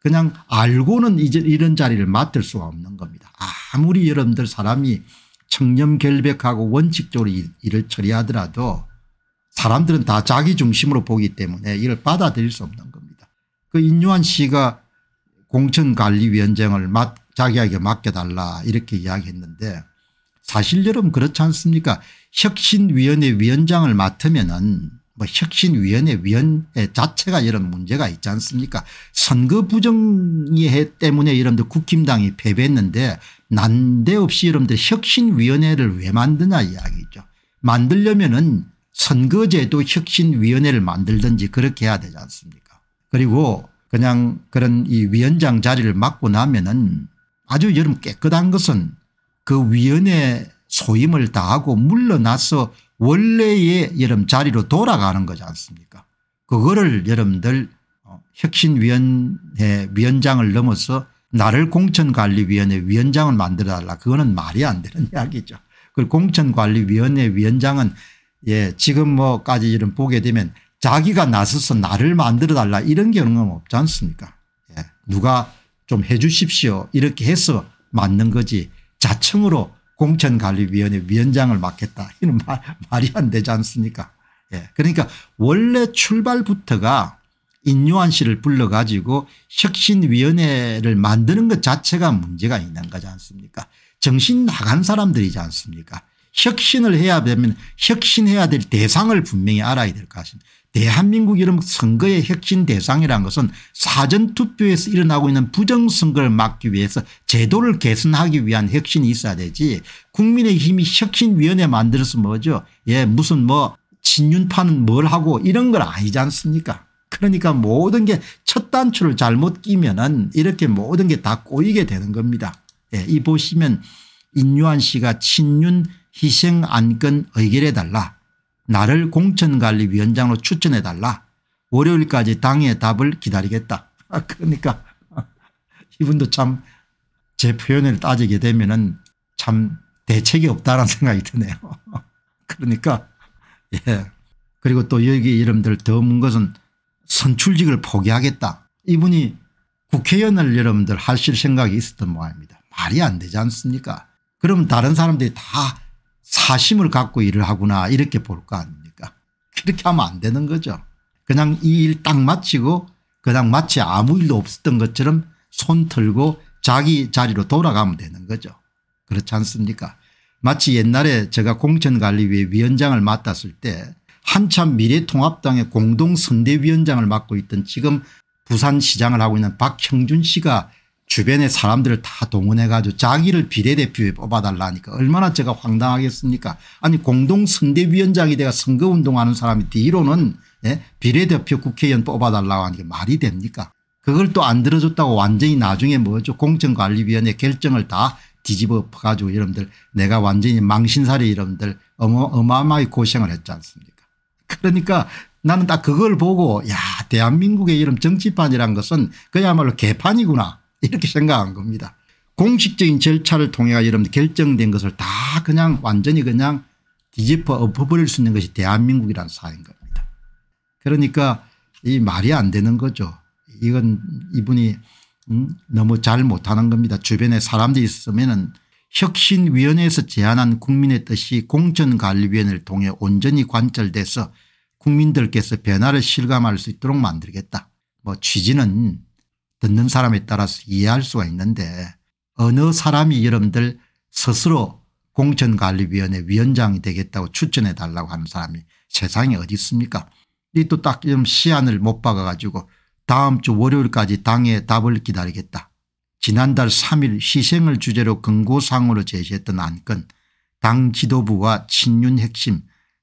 그냥 알고는 이제 이런 자리를 맡을 수가 없는 겁니다. 아무리 여러분들 사람이 청렴결백하고 원칙적으로 일을 처리하더라도 사람들은 다 자기 중심으로 보기 때문에 이걸 받아들일 수 없는 겁니다. 그 인요한 씨가 공천관리위원장을 맡, 자기에게 맡겨달라 이렇게 이야기했는데 사실 여러분 그렇지 않습니까? 혁신위원회 위원장을 맡으면은 뭐 혁신위원회 위원회 자체가 이런 문제가 있지 않습니까? 선거 부정위해 때문에 여러분들 국힘당이 패배했는데 난데없이 여러분들 혁신위원회를 왜 만드냐 이야기죠. 만들려면은 선거제도 혁신위원회를 만들든지 그렇게 해야 되지 않습니까? 그리고 그냥 그런 이 위원장 자리를 맡고 나면은 아주 여러분 깨끗한 것은 그 위원회 소임을 다하고 물러나서 원래의 여름 자리로 돌아가는 거지 않습니까? 그거를 여러분들 혁신위원회 위원장을 넘어서 나를 공천관리위원회 위원장을 만들어달라. 그거는 말이 안 되는 이야기죠. 그리고 공천관리위원회 위원장은 예, 지금 뭐까지 이런 보게 되면 자기가 나서서 나를 만들어달라 이런 경우는 없지 않습니까? 예. 누가 좀 해 주십시오 이렇게 해서 맞는 거지 자청으로 공천관리위원회 위원장을 맡겠다 이는 말, 말이 안 되지 않습니까? 예. 그러니까 원래 출발부터가 인요한 씨를 불러가지고 혁신위원회를 만드는 것 자체가 문제가 있는 거지 않습니까? 정신 나간 사람들이지 않습니까? 혁신을 해야 되면 혁신해야 될 대상을 분명히 알아야 될 것입니다. 대한민국 이런 선거의 혁신 대상이라는 것은 사전투표에서 일어나고 있는 부정선거를 막기 위해서 제도를 개선하기 위한 혁신이 있어야 되지 국민의힘이 혁신위원회 만들어서 뭐죠? 예, 무슨 뭐 친윤파는 뭘 하고 이런 건 아니지 않습니까? 그러니까 모든 게 첫 단추를 잘못 끼면은 이렇게 모든 게 다 꼬이게 되는 겁니다. 예, 이 보시면 인요한 씨가 친윤 희생 안건 의결해달라. 나를 공천관리위원장으로 추천해달라. 월요일까지 당의 답을 기다리겠다. 아, 그러니까 이분도 참 제 표현을 따지게 되면은 참 대책이 없다라는 생각이 드네요. 그러니까 예. 그리고 또 여기 이름들 더운 것은 선출직을 포기하겠다. 이분이 국회의원을 여러분들 하실 생각이 있었던 모양입니다. 말이 안 되지 않습니까? 그럼 다른 사람들이 다 사심을 갖고 일을 하구나 이렇게 볼 거 아닙니까? 그렇게 하면 안 되는 거죠. 그냥 이 일 딱 마치고 그냥 마치 아무 일도 없었던 것처럼 손 털고 자기 자리로 돌아가면 되는 거죠. 그렇지 않습니까? 마치 옛날에 제가 공천관리위의 위원장을 맡았을 때 한참 미래통합당의 공동선대위원장을 맡고 있던 지금 부산시장을 하고 있는 박형준 씨가 주변의 사람들을 다 동원해 가지고 자기를 비례대표에 뽑아달라니까 얼마나 제가 황당하겠습니까? 아니 공동선대위원장이 내가 선거운동하는 사람이 뒤로는 예? 비례대표 국회의원 뽑아달라고 하는 게 말이 됩니까? 그걸 또 안 들어줬다고 완전히 나중에 뭐죠? 공천관리위원회 결정을 다 뒤집어 가지고 여러분들 내가 완전히 망신살이 여러분들 어마, 어마어마하게 고생을 했지 않습니까? 그러니까 나는 딱 그걸 보고 야 대한민국의 이런 정치판이란 것은 그야말로 개판이구나 이렇게 생각한 겁니다. 공식적인 절차를 통해 여러분들 결정된 것을 다 그냥 완전히 그냥 뒤집어 엎어버릴 수 있는 것이 대한민국이라는 사회인 겁니다. 그러니까 이 말이 안 되는 거죠. 이건 이분이 음? 너무 잘 못하는 겁니다. 주변에 사람들이 있으면은 혁신위원회에서 제안한 국민의 뜻이 공천관리위원회를 통해 온전히 관철돼서 국민들께서 변화를 실감할 수 있도록 만들겠다. 뭐 취지는 듣는 사람에 따라서 이해할 수가 있는데 어느 사람이 여러분들 스스로 공천관리위원회 위원장이 되겠다고 추천해 달라고 하는 사람이 세상에 어디 있습니까? 이 또 딱 좀 시안을 못 박아가지고 다음 주 월요일까지 당의 답을 기다리겠다. 지난달 삼 일 희생을 주제로 권고사항으로 제시했던 안건 당 지도부와 친윤 핵심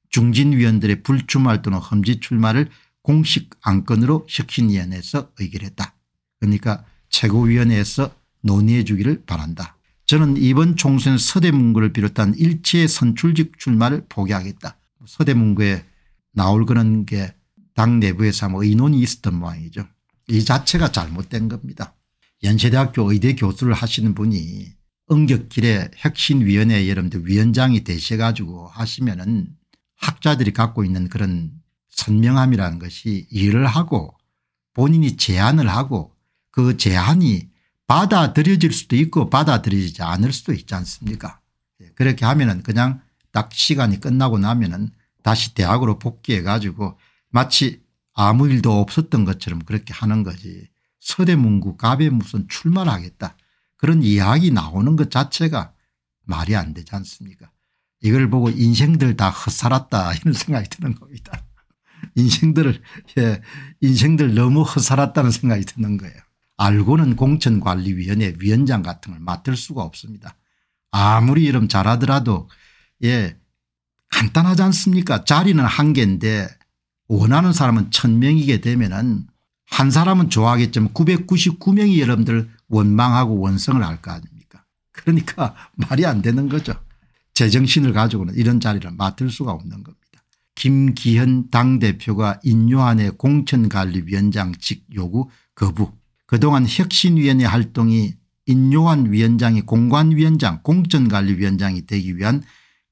중진위원들의 불출마 또는 험지 출마를 공식 안건으로 혁신위원회에서 의결했다. 그러니까 최고위원회에서 논의해 주기를 바란다. 저는 이번 총선 서대문구를 비롯한 일체의 선출직 출마를 포기하겠다. 서대문구에 나올 그런 게 당 내부에서 뭐 의논이 있었던 모양이죠. 이 자체가 잘못된 겁니다. 연세대학교 의대 교수를 하시는 분이 응격길에 혁신위원회 여러분들 위원장이 되셔 가지고 하시면은 학자들이 갖고 있는 그런 선명함이라는 것이 일을 하고 본인이 제안을 하고 그 제안이 받아들여질 수도 있고 받아들여지지 않을 수도 있지 않습니까? 그렇게 하면은 그냥 딱 시간이 끝나고 나면은 다시 대학으로 복귀해 가지고 마치 아무 일도 없었던 것처럼 그렇게 하는 거지 서대문구 갑에 무슨 출마를 하겠다 그런 이야기 나오는 것 자체가 말이 안 되지 않습니까? 이걸 보고 인생들 다 헛살았다 이런 생각이 드는 겁니다. 인생들을 예, 인생들 너무 헛살았다는 생각이 드는 거예요. 알고는 공천관리위원회 위원장 같은 걸 맡을 수가 없습니다. 아무리 이름 잘하더라도 예, 간단하지 않습니까? 자리는 한 개인데 원하는 사람은 천 명이게 되면은 한 사람은 좋아하겠지만 구백구십구 명이 여러분들 원망하고 원성을 할 거 아닙니까? 그러니까 말이 안 되는 거죠. 제정신을 가지고는 이런 자리를 맡을 수가 없는 겁니다. 김기현 당대표가 인요한의 공천관리위원장직 요구 거부. 그동안 혁신위원회 활동이 인요한 위원장이 공관위원장 공천관리위원장이 되기 위한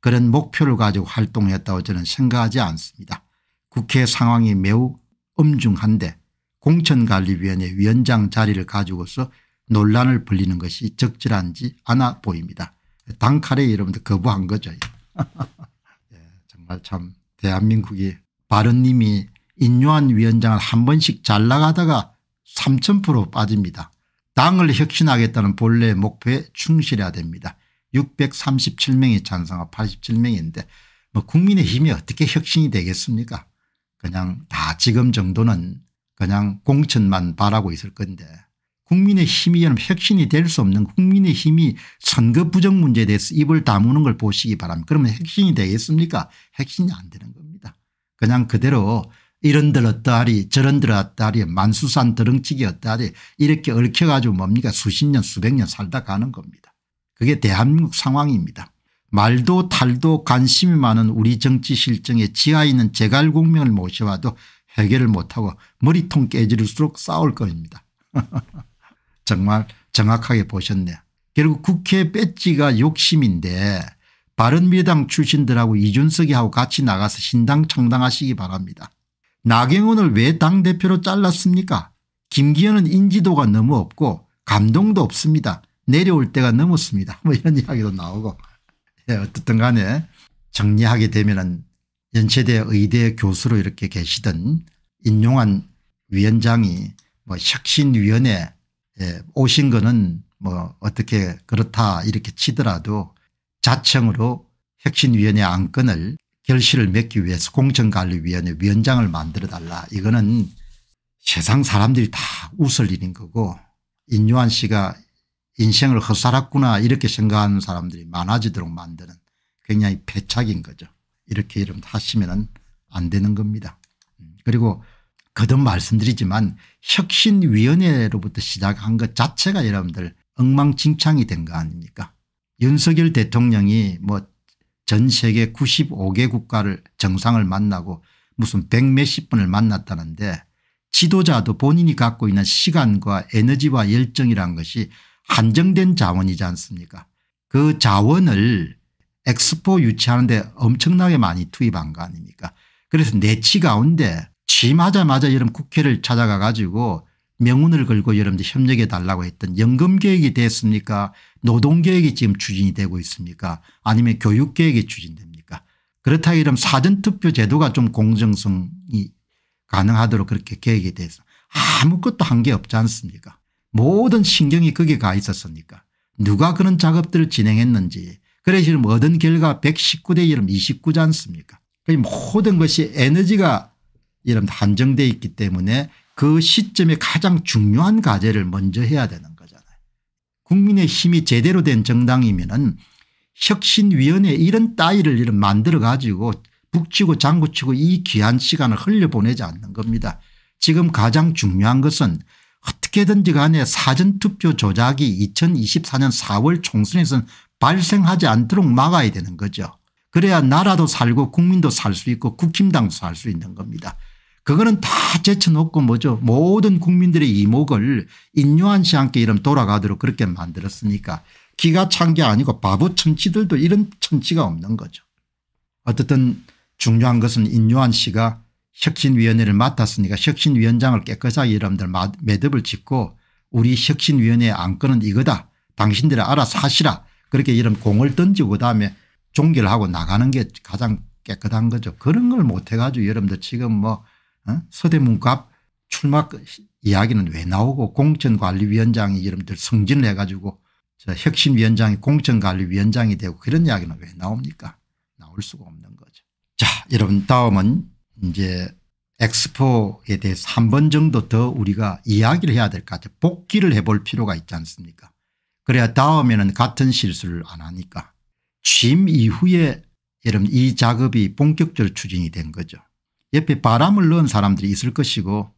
그런 목표를 가지고 활동했다고 저는 생각하지 않습니다. 국회 상황이 매우 엄중한데 공천관리위원회 위원장 자리를 가지고서 논란을 벌이는 것이 적절한지 않아 보입니다. 단칼에 여러분들 거부한 거죠. 예, 정말 참 대한민국이 바른님이 인요한 위원장을 한 번씩 잘 나가다가 삼천 퍼센트 빠집니다. 당을 혁신하겠다는 본래의 목표에 충실해야 됩니다. 육백삼십칠 명이 찬성하고 팔십칠 명인데 뭐 국민의힘이 어떻게 혁신이 되겠습니까? 그냥 다 지금 정도는 그냥 공천만 바라고 있을 건데 국민의힘이 혁신이 될 수 없는 국민의힘이 선거 부정 문제에 대해서 입을 다무는 걸 보시기 바랍니다. 그러면 혁신이 되겠습니까? 혁신이 안 되는 겁니다. 그냥 그대로 이런들 어떠하리 저런들 어떠하리 만수산 드렁치기 어떠하리 이렇게 얽혀가지고 뭡니까 수십 년 수백 년 살다 가는 겁니다. 그게 대한민국 상황입니다. 말도 탈도 관심이 많은 우리 정치 실정에 지하에 있는 제갈공명을 모셔와도 해결을 못하고 머리통 깨질수록 싸울 겁니다. 정말 정확하게 보셨네요. 결국 국회 배지가 욕심인데 바른미래당 출신들하고 이준석이하고 같이 나가서 신당 창당하시기 바랍니다. 나경원을 왜 당대표로 잘랐습니까? 김기현은 인지도가 너무 없고 감동도 없습니다. 내려올 때가 넘었습니다. 뭐 이런 이야기도 나오고. 예, 어쨌든 간에 정리하게 되면은 연세대 의대 교수로 이렇게 계시던 인용한 위원장이 뭐 혁신위원회 예, 오신 거는 뭐 어떻게 그렇다 이렇게 치더라도 자청으로 혁신위원회 안건을 결실을 맺기 위해서 공천관리위원회 위원장을 만들어달라. 이거는 세상 사람들이 다 웃을 일인 거고 인요한 씨가 인생을 헛살았구나 이렇게 생각하는 사람들이 많아지도록 만드는 굉장히 패착인 거죠. 이렇게 이름 하시면 안 되는 겁니다. 그리고 거듭 말씀드리지만 혁신위원회로부터 시작한 것 자체가 여러분들 엉망진창이 된 거 아닙니까? 윤석열 대통령이 뭐 전 세계 구십오 개 국가를 정상을 만나고 무슨 백몇십 분을 만났다는데 지도자도 본인이 갖고 있는 시간과 에너지와 열정이란 것이 한정된 자원이지 않습니까? 그 자원을 엑스포 유치하는 데 엄청나게 많이 투입한 거 아닙니까? 그래서 내치 가운데 취임하자마자 여러분 국회를 찾아가 가지고 명운을 걸고 여러분들 협력해 달라고 했던 연금개혁이 됐습니까? 노동개혁이 지금 추진이 되고 있습니까? 아니면 교육개혁이 추진됩니까? 그렇다 이러면 사전투표 제도가 좀 공정성이 가능하도록 그렇게 개혁이 돼서 아무것도 한 게 없지 않습니까? 모든 신경이 거기에 가 있었으니까 누가 그런 작업들을 진행했는지 그래서 지금 얻은 결과 백십구 대 이름 이십구지 않습니까? 모든 것이 에너지가 이름 한정되어 있기 때문에 그 시점에 가장 중요한 과제를 먼저 해야 되는 거잖아요. 국민의힘이 제대로 된 정당이면은 혁신위원회 이런 따위를 이런 만들어 가지고 북치고 장구치고 이 귀한 시간을 흘려보내지 않는 겁니다. 지금 가장 중요한 것은 어떻게든지 간에 사전투표 조작이 이천이십사 년 사 월 총선에서는 발생하지 않도록 막아야 되는 거죠. 그래야 나라도 살고 국민도 살 수 있고 국힘당도 살 수 있는 겁니다. 그거는 다 제쳐놓고 뭐죠. 모든 국민들의 이목을 인요한 씨 함께 이름 돌아가도록 그렇게 만들었으니까 기가 찬 게 아니고 바보 천치들도 이런 천치가 없는 거죠. 어쨌든 중요한 것은 인요한 씨가 혁신위원회를 맡았으니까 혁신위원장을 깨끗하게 여러분들 매듭을 짓고 우리 혁신위원회의 안건은 이거다. 당신들이 알아서 하시라. 그렇게 이런 공을 던지고 그다음에 종결을 하고 나가는 게 가장 깨끗한 거죠. 그런 걸 못해 가지고 여러분들 지금 뭐 어? 서대문갑 출마 이야기는 왜 나오고 공천관리위원장이 여러분들 승진을 해 가지고 혁신위원장이 공천관리위원장이 되고 그런 이야기는 왜 나옵니까? 나올 수가 없는 거죠. 자, 여러분 다음은 이제 엑스포에 대해서 한 번 정도 더 우리가 이야기를 해야 될 것 같아요. 복기를 해볼 필요가 있지 않습니까? 그래야 다음에는 같은 실수를 안 하니까. 취임 이후에 여러분 이 작업이 본격적으로 추진이 된 거죠. 옆에 바람을 넣은 사람들이 있을 것이고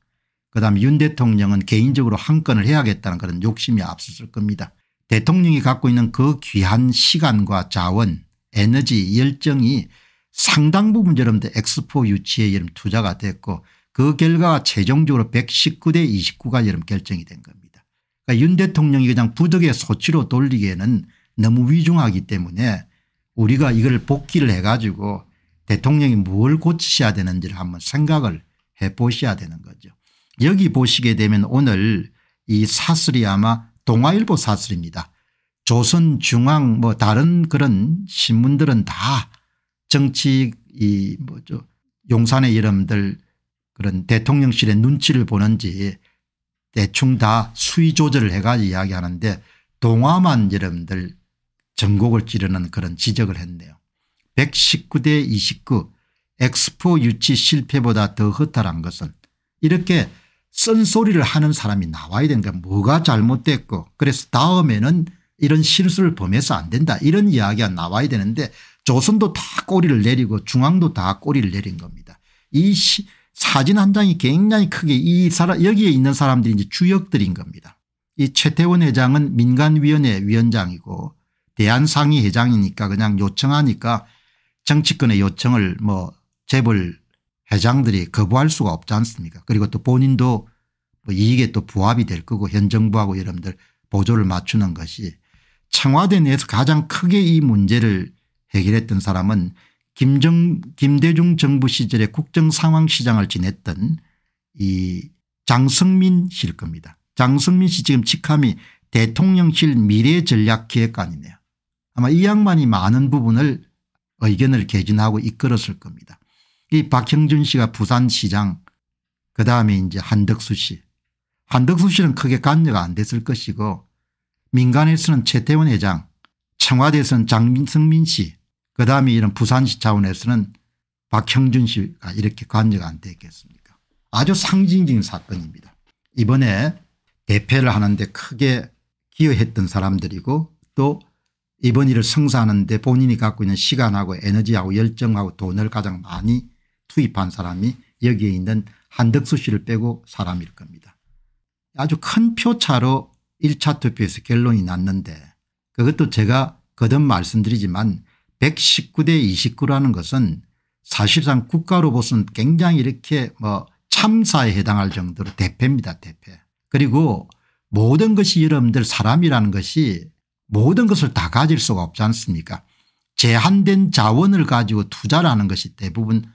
그다음에 윤 대통령은 개인적으로 한 건을 해야겠다는 그런 욕심이 앞섰을 겁니다. 대통령이 갖고 있는 그 귀한 시간과 자원, 에너지, 열정이 상당 부분 여러분들 엑스포 유치에 여러분 투자가 됐고 그 결과가 최종적으로 백십구 대 이십구가 여러분 결정이 된 겁니다. 그러니까 윤 대통령이 그냥 부득의 소치로 돌리기에는 너무 위중하기 때문에 우리가 이걸 복기를 해가지고 대통령이 뭘 고치셔야 되는지를 한번 생각을 해 보셔야 되는 거죠. 여기 보시게 되면 오늘 이 사설이 아마 동아일보 사설입니다. 조선중앙 뭐 다른 그런 신문들은 다 정치 이 뭐죠 용산의 이름들 그런 대통령실의 눈치를 보는지 대충 다 수위 조절을 해가지고 이야기하는데 동아만 여러분들 전곡을 찌르는 그런 지적을 했네요. 백십구 대 이십구 엑스포 유치 실패보다 더 허탈한 것은 이렇게 쓴소리를 하는 사람이 나와야 되니까 뭐가 잘못됐고 그래서 다음에는 이런 실수를 범해서 안 된다 이런 이야기가 나와야 되는데 조선도 다 꼬리를 내리고 중앙도 다 꼬리를 내린 겁니다. 이 시, 사진 한 장이 굉장히 크게 이 사람 여기에 있는 사람들이 이제 주역들인 겁니다. 이 최태원 회장은 민간위원회 위원장이고 대한상의 회장이니까 그냥 요청하니까 정치권의 요청을 뭐 재벌 회장들이 거부할 수가 없지 않습니까. 그리고 또 본인도 뭐 이익에 또 부합이 될 거고 현 정부하고 여러분들 보조를 맞추는 것이 청와대 내에서 가장 크게 이 문제를 해결했던 사람은 김정, 김대중 정부 시절에 국정상황시장을 지냈던 이 장성민 씨일 겁니다. 장성민 씨 지금 직함이 대통령실 미래전략기획관이네요. 아마 이 양반이 많은 부분을 의견을 개진하고 이끌었을 겁니다. 이 박형준 씨가 부산시장 그다음에 이제 한덕수 씨. 한덕수 씨는 크게 관여가 안 됐을 것이고 민간에서는 최태원 회장 청와대에서는 장성민 씨 그다음에 이런 부산시 차원에서는 박형준 씨가 이렇게 관여가 안 됐겠습니까. 아주 상징적인 사건입니다. 이번에 대패를 하는데 크게 기여했던 사람들이고 또 이번 일을 성사하는데 본인이 갖고 있는 시간하고 에너지하고 열정하고 돈을 가장 많이 투입한 사람이 여기에 있는 한덕수 씨를 빼고 사람일 겁니다. 아주 큰 표차로 일 차 투표에서 결론이 났는데 그것도 제가 거듭 말씀드리지만 백십구 대 이십구라는 것은 사실상 국가로서는 굉장히 이렇게 뭐 참사에 해당할 정도로 대패입니다. 대패. 그리고 모든 것이 여러분들 사람이라는 것이 모든 것을 다 가질 수가 없지 않습니까. 제한된 자원을 가지고 투자를 하는 것이 대부분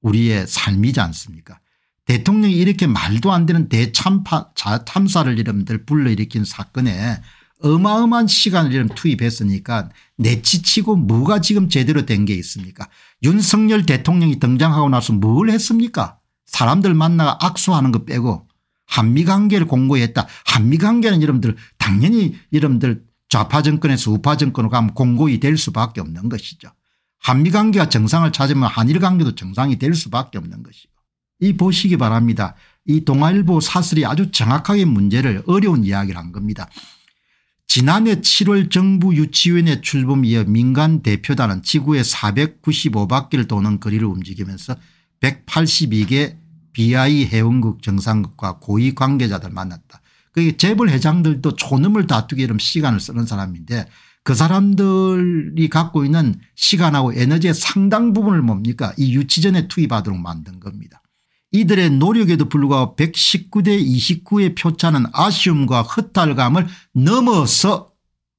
우리의 삶이지 않습니까. 대통령이 이렇게 말도 안 되는 대참파 참사를 여러분들 불러일으킨 사건에 어마어마한 시간을 이런 투입했으니까 내치치고 뭐가 지금 제대로 된 게 있습니까. 윤석열 대통령이 등장하고 나서 뭘 했습니까. 사람들 만나가 악수하는 거 빼고 한미관계를 공고했다. 한미관계는 여러분들 당연히 여러분들 좌파 정권에서 우파 정권으로 가면 공고히 될 수밖에 없는 것이죠. 한미관계가 정상을 찾으면 한일관계도 정상이 될 수밖에 없는 것이고 이 보시기 바랍니다. 이 동아일보 사설이 아주 정확하게 문제를 어려운 이야기를 한 겁니다. 지난해 칠월 정부 유치위원회 출범 이어 민간 대표단은 지구의 사백구십오 바퀴를 도는 거리를 움직이면서 백팔십이 개 비 아이 회원국 정상국과 고위 관계자들 만났다. 그게 재벌 회장들도 촌음을 다투기 이런 시간을 쓰는 사람인데 그 사람들이 갖고 있는 시간하고 에너지의 상당 부분을 뭡니까 이 유치전에 투입하도록 만든 겁니다. 이들의 노력에도 불구하고 백십구 대 이십구의 표차는 아쉬움과 허탈감을 넘어서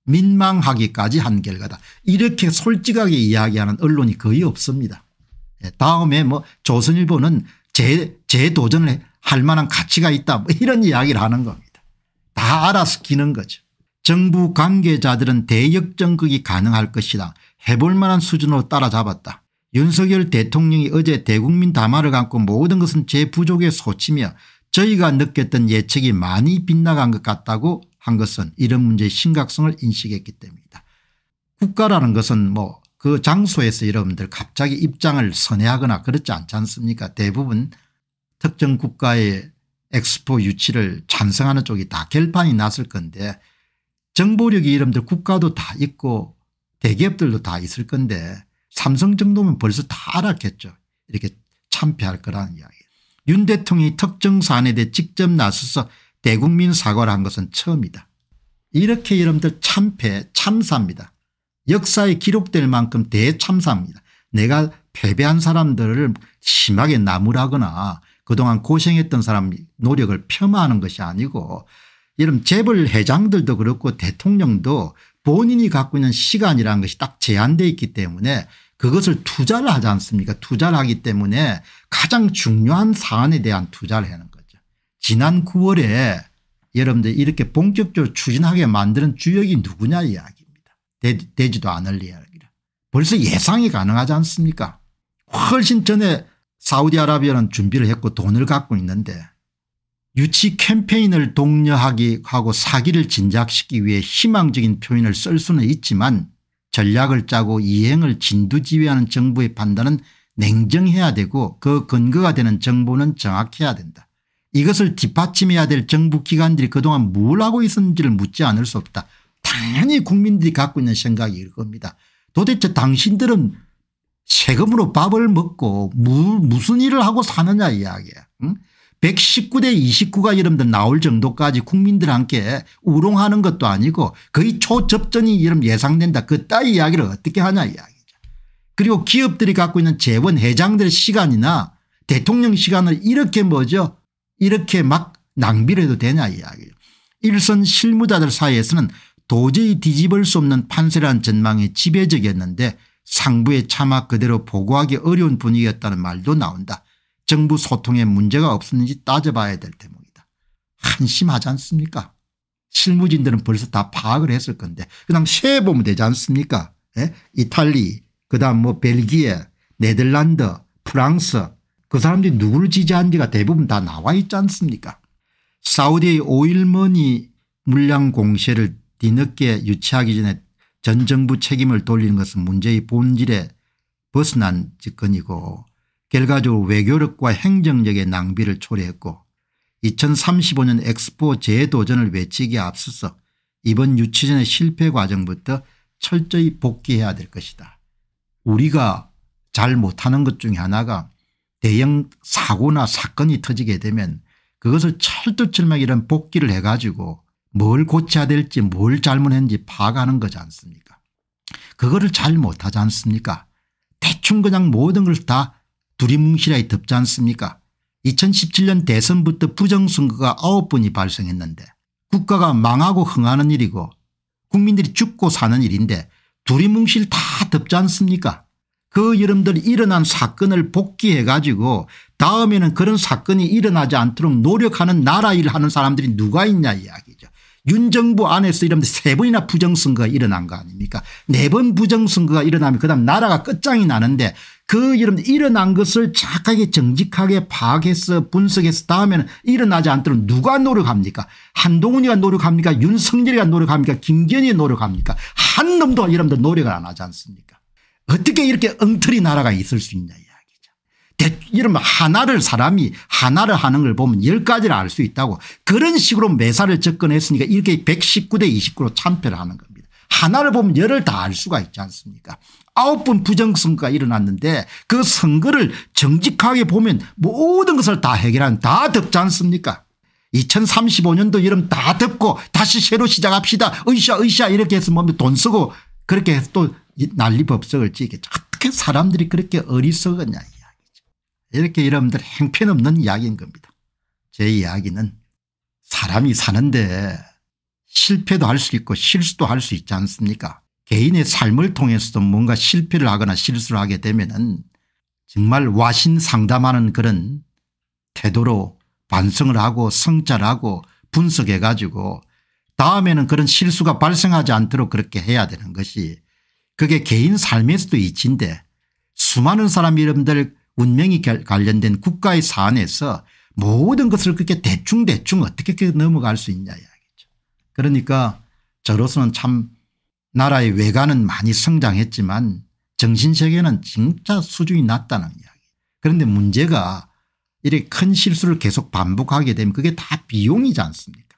민망하기까지 한 결과다. 이렇게 솔직하게 이야기하는 언론이 거의 없습니다. 다음에 뭐 조선일보는 재, 재도전을 할 만한 가치가 있다 뭐 이런 이야기를 하는 겁니다. 다 알아서 기는 거죠. 정부 관계자들은 대역전극이 가능할 것이다. 해볼 만한 수준으로 따라잡았다. 윤석열 대통령이 어제 대국민 담화를 갖고 모든 것은 제 부족의 소치며 저희가 느꼈던 예측이 많이 빗나간 것 같다고 한 것은 이런 문제의 심각성을 인식했기 때문이다. 국가라는 것은 뭐 그 장소에서 여러분들 갑자기 입장을 선회하거나 그렇지 않지 않습니까. 대부분 특정 국가의 엑스포 유치를 찬성하는 쪽이 다 결판이 났을 건데 정보력이 여러분들 국가도 다 있고 대기업들도 다 있을 건데 삼성 정도면 벌써 다 알았겠죠. 이렇게 참패할 거라는 이야기. 윤 대통령이 특정 사안에 대해 직접 나서서 대국민 사과를 한 것은 처음이다. 이렇게 여러분들 참패 참사입니다. 역사에 기록될 만큼 대참사입니다. 내가 패배한 사람들을 심하게 나무라거나 그동안 고생했던 사람 노력을 폄하하는 것이 아니고 여러분 재벌 회장들도 그렇고 대통령도 본인이 갖고 있는 시간이라는 것이 딱 제한되어 있기 때문에 그것을 투자를 하지 않습니까? 투자를 하기 때문에 가장 중요한 사안에 대한 투자를 하는 거죠. 지난 구월에 여러분들 이렇게 본격적으로 추진하게 만드는 주역이 누구냐 이야기입니다. 되, 되지도 않을 이야기라. 벌써 예상이 가능하지 않습니까? 훨씬 전에 사우디아라비아는 준비를 했고 돈을 갖고 있는데 유치 캠페인을 독려하기 하고 사기를 진작시키기 위해 희망적인 표현을 쓸 수는 있지만 전략을 짜고 이행을 진두지휘하는 정부의 판단은 냉정해야 되고 그 근거가 되는 정보는 정확해야 된다. 이것을 뒷받침해야 될 정부 기관들이 그동안 뭘 하고 있었는지를 묻지 않을 수 없다. 당연히 국민들이 갖고 있는 생각이 이겁니다. 도대체 당신들은 세금으로 밥을 먹고 무, 무슨 일을 하고 사느냐 이야기야. 응? 백십구 대 이십구가 여러분들 나올 정도까지 국민들 함께 우롱하는 것도 아니고 거의 초접전이 여러분 예상된다. 그 따위 이야기를 어떻게 하냐 이야기죠. 그리고 기업들이 갖고 있는 재원 회장들의 시간이나 대통령 시간을 이렇게 뭐죠. 이렇게 막 낭비를 해도 되냐 이야기죠. 일선 실무자들 사이에서는 도저히 뒤집을 수 없는 판세라는 전망이 지배적이었는데 상부의 차마 그대로 보고하기 어려운 분위기였다는 말도 나온다. 정부 소통에 문제가 없었는지 따져봐야 될 대목이다. 한심하지 않습니까? 실무진들은 벌써 다 파악을 했을 건데 그냥 세 보면 되지 않습니까? 예? 이탈리, 그다음 뭐 벨기에, 네덜란드, 프랑스 그 사람들이 누구를 지지하는지가 대부분 다 나와 있지 않습니까? 사우디의 오일머니 물량 공세를 뒤늦게 유치하기 전에 전 정부 책임을 돌리는 것은 문제의 본질에 벗어난 접근이고 결과적으로 외교력과 행정력의 낭비를 초래했고 이천삼십오 년 엑스포 재도전을 외치기에 앞서서 이번 유치전의 실패 과정부터 철저히 복귀해야 될 것이다. 우리가 잘 못하는 것 중에 하나가 대형 사고나 사건이 터지게 되면 그것을 철두철미하게 이런 복귀를 해가지고 뭘 고쳐야 될지 뭘 잘못했는지 파악하는 거지 않습니까? 그거를 잘 못하지 않습니까? 대충 그냥 모든 걸 다 두리뭉실하게 덮지 않습니까? 이천십칠 년 대선부터 부정선거가 아홉 번이 발생했는데 국가가 망하고 흥하는 일이고 국민들이 죽고 사는 일인데 두리뭉실 다 덮지 않습니까? 그 여러분들 일어난 사건을 복귀해 가지고 다음에는 그런 사건이 일어나지 않도록 노력하는 나라 일을 하는 사람들이 누가 있냐 이야기죠. 윤정부 안에서 여러분들 세 번이나 부정선거가 일어난 거 아닙니까? 네 번 부정선거가 일어나면 그다음 나라가 끝장이 나는데 그 여러분들 일어난 것을 정확하게 정직하게 파악해서 분석해서 다음에는 일어나지 않도록 누가 노력합니까? 한동훈이가 노력합니까? 윤석열이가 노력합니까? 김기현이 노력합니까? 한 놈도 여러분들 노력을 안 하지 않습니까? 어떻게 이렇게 엉터리 나라가 있을 수 있냐 이야기죠. 이러면 하나를 사람이 하나를 하는 걸 보면 열 가지를 알 수 있다고 그런 식으로 매사를 접근했으니까 이렇게 백십구 대 이십구로 참패를 하는 겁니다. 하나를 보면 열을 다 알 수가 있지 않습니까? 아홉 번 부정선거가 일어났는데 그 선거를 정직하게 보면 모든 것을 다 해결하는 다 덮지 않습니까? 이천삼십오 년도 여러분 다 덮고 다시 새로 시작합시다. 으쌰 으쌰 이렇게 해서 돈 쓰고 그렇게 해서 또 난리 법석을 지겠죠. 어떻게 사람들이 그렇게 어리석었냐 이야기죠. 이렇게 여러분들 행편없는 이야기인 겁니다. 제 이야기는 사람이 사는데 실패도 할 수 있고 실수도 할 수 있지 않습니까? 개인의 삶을 통해서도 뭔가 실패를 하거나 실수를 하게 되면은 정말 와신상담하는 그런 태도로 반성을 하고 성찰을 하고 분석해 가지고 다음에는 그런 실수가 발생하지 않도록 그렇게 해야 되는 것이 그게 개인 삶에서도 이치인데 수많은 사람 여러분들 운명이 관련된 국가의 사안에서 모든 것을 그렇게 대충대충 어떻게 넘어갈 수 있냐 이야기죠. 그러니까 저로서는 참 나라의 외관은 많이 성장했지만 정신세계는 진짜 수준이 낮다는 이야기. 그런데 문제가 이렇게 큰 실수를 계속 반복하게 되면 그게 다 비용이지 않습니까?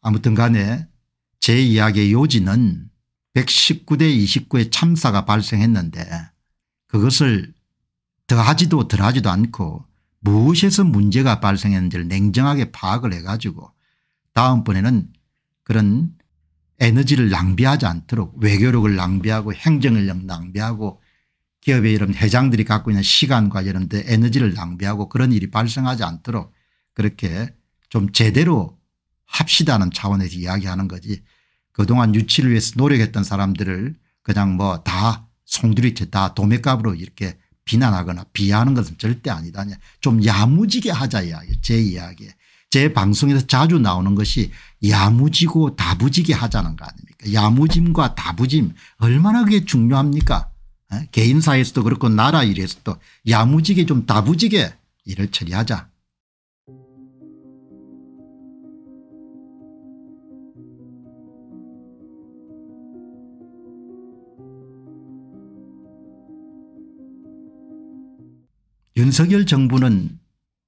아무튼 간에 제 이야기의 요지는 백십구 대 이십구의 참사가 발생했는데 그것을 더하지도 덜하지도 않고 무엇에서 문제가 발생했는지를 냉정하게 파악을 해가지고 다음번에는 그런 에너지를 낭비하지 않도록 외교력을 낭비하고 행정력 낭비하고 기업의 이런 회장들이 갖고 있는 시간과 이런 데 에너지를 낭비하고 그런 일이 발생하지 않도록 그렇게 좀 제대로 합시다는 차원에서 이야기하는 거지 그동안 유치를 위해서 노력했던 사람들을 그냥 뭐 다 송두리째 다 도매값으로 이렇게 비난하거나 비하하는 것은 절대 아니다. 좀 야무지게 하자 이야기, 제 이야기에. 제 방송에서 자주 나오는 것이 야무지고 다부지게 하자는 거 아닙니까? 야무짐과 다부짐 얼마나 그게 중요합니까? 에? 개인 사회에서도 그렇고 나라 일에서도 야무지게 좀 다부지게 일을 처리하자. 윤석열 정부는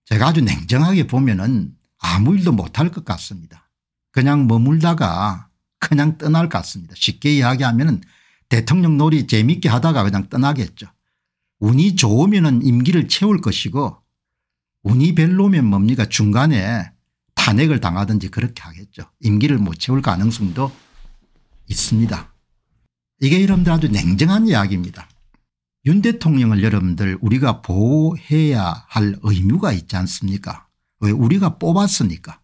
제가 아주 냉정하게 보면은 아무 일도 못할 것 같습니다. 그냥 머물다가 그냥 떠날 것 같습니다. 쉽게 이야기하면은 대통령 놀이 재미있게 하다가 그냥 떠나겠죠. 운이 좋으면은 임기를 채울 것이고 운이 별로면 뭡니까 중간에 탄핵을 당하든지 그렇게 하겠죠. 임기를 못 채울 가능성도 있습니다. 이게 여러분들 아주 냉정한 이야기입니다. 윤 대통령을 여러분들 우리가 보호해야 할 의무가 있지 않습니까? 왜 우리가 뽑았으니까.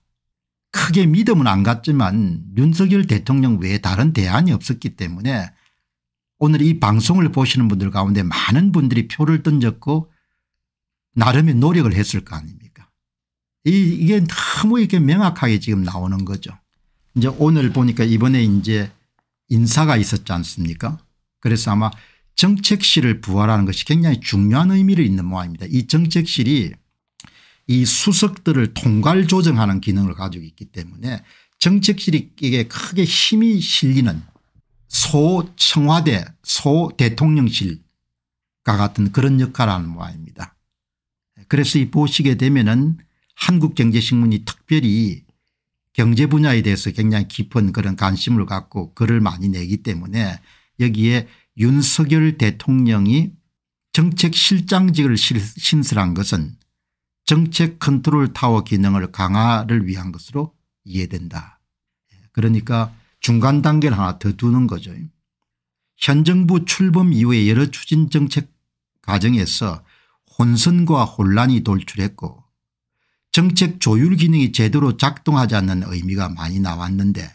크게 믿음은 안 갔지만 윤석열 대통령 외에 다른 대안이 없었기 때문에 오늘 이 방송을 보시는 분들 가운데 많은 분들이 표를 던졌고 나름의 노력을 했을 거 아닙니까? 이게 너무 이렇게 명확하게 지금 나오는 거죠. 이제 오늘 보니까 이번에 이제 인사가 있었지 않습니까? 그래서 아마 정책실을 부활하는 것이 굉장히 중요한 의미를 있는 모양입니다. 이 정책실이 이 수석들을 통괄 조정하는 기능을 가지고 있기 때문에 정책실이 이게 크게 힘이 실리는 소청와대, 소대통령실과 같은 그런 역할을 하는 모양입니다. 그래서 이 보시게 되면은 한국경제신문이 특별히 경제 분야에 대해서 굉장히 깊은 그런 관심을 갖고 글을 많이 내기 때문에 여기에 윤석열 대통령이 정책실장직을 신설한 것은 정책 컨트롤 타워 기능을 강화를 위한 것으로 이해된다. 그러니까 중간 단계를 하나 더 두는 거죠. 현 정부 출범 이후에 여러 추진 정책 과정에서 혼선과 혼란이 돌출했고 정책 조율 기능이 제대로 작동하지 않는 의미가 많이 나왔는데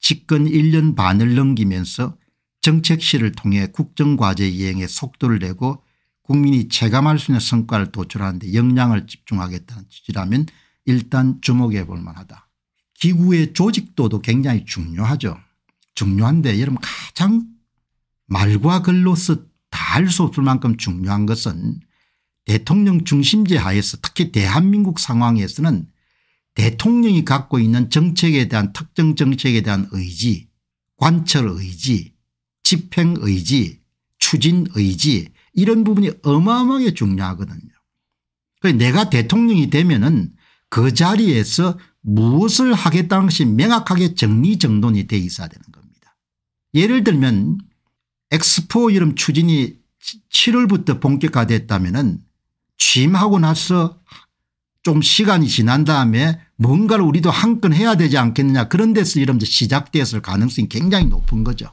집권 일 년 반을 넘기면서 정책실을 통해 국정과제 이행에 속도를 내고 국민이 체감할 수 있는 성과를 도출하는데 역량을 집중하겠다는 취지라면 일단 주목해 볼 만하다. 기구의 조직도도 굉장히 중요하죠. 중요한데 여러분 가장 말과 글로서 다 할 수 없을 만큼 중요한 것은 대통령 중심제 하에서 특히 대한민국 상황에서는 대통령이 갖고 있는 정책에 대한 특정 정책에 대한 의지, 관철 의지, 집행 의지, 추진 의지 이런 부분이 어마어마하게 중요하거든요. 내가 대통령이 되면은 그 자리에서 무엇을 하겠다는 것이 명확하게 정리정돈이 돼 있어야 되는 겁니다. 예를 들면 엑스포 여름 추진이 칠월부터 본격화됐다면은 취임하고 나서 좀 시간이 지난 다음에 뭔가를 우리도 한 건 해야 되지 않겠느냐 그런 데서 이런 시작됐을 가능성이 굉장히 높은 거죠.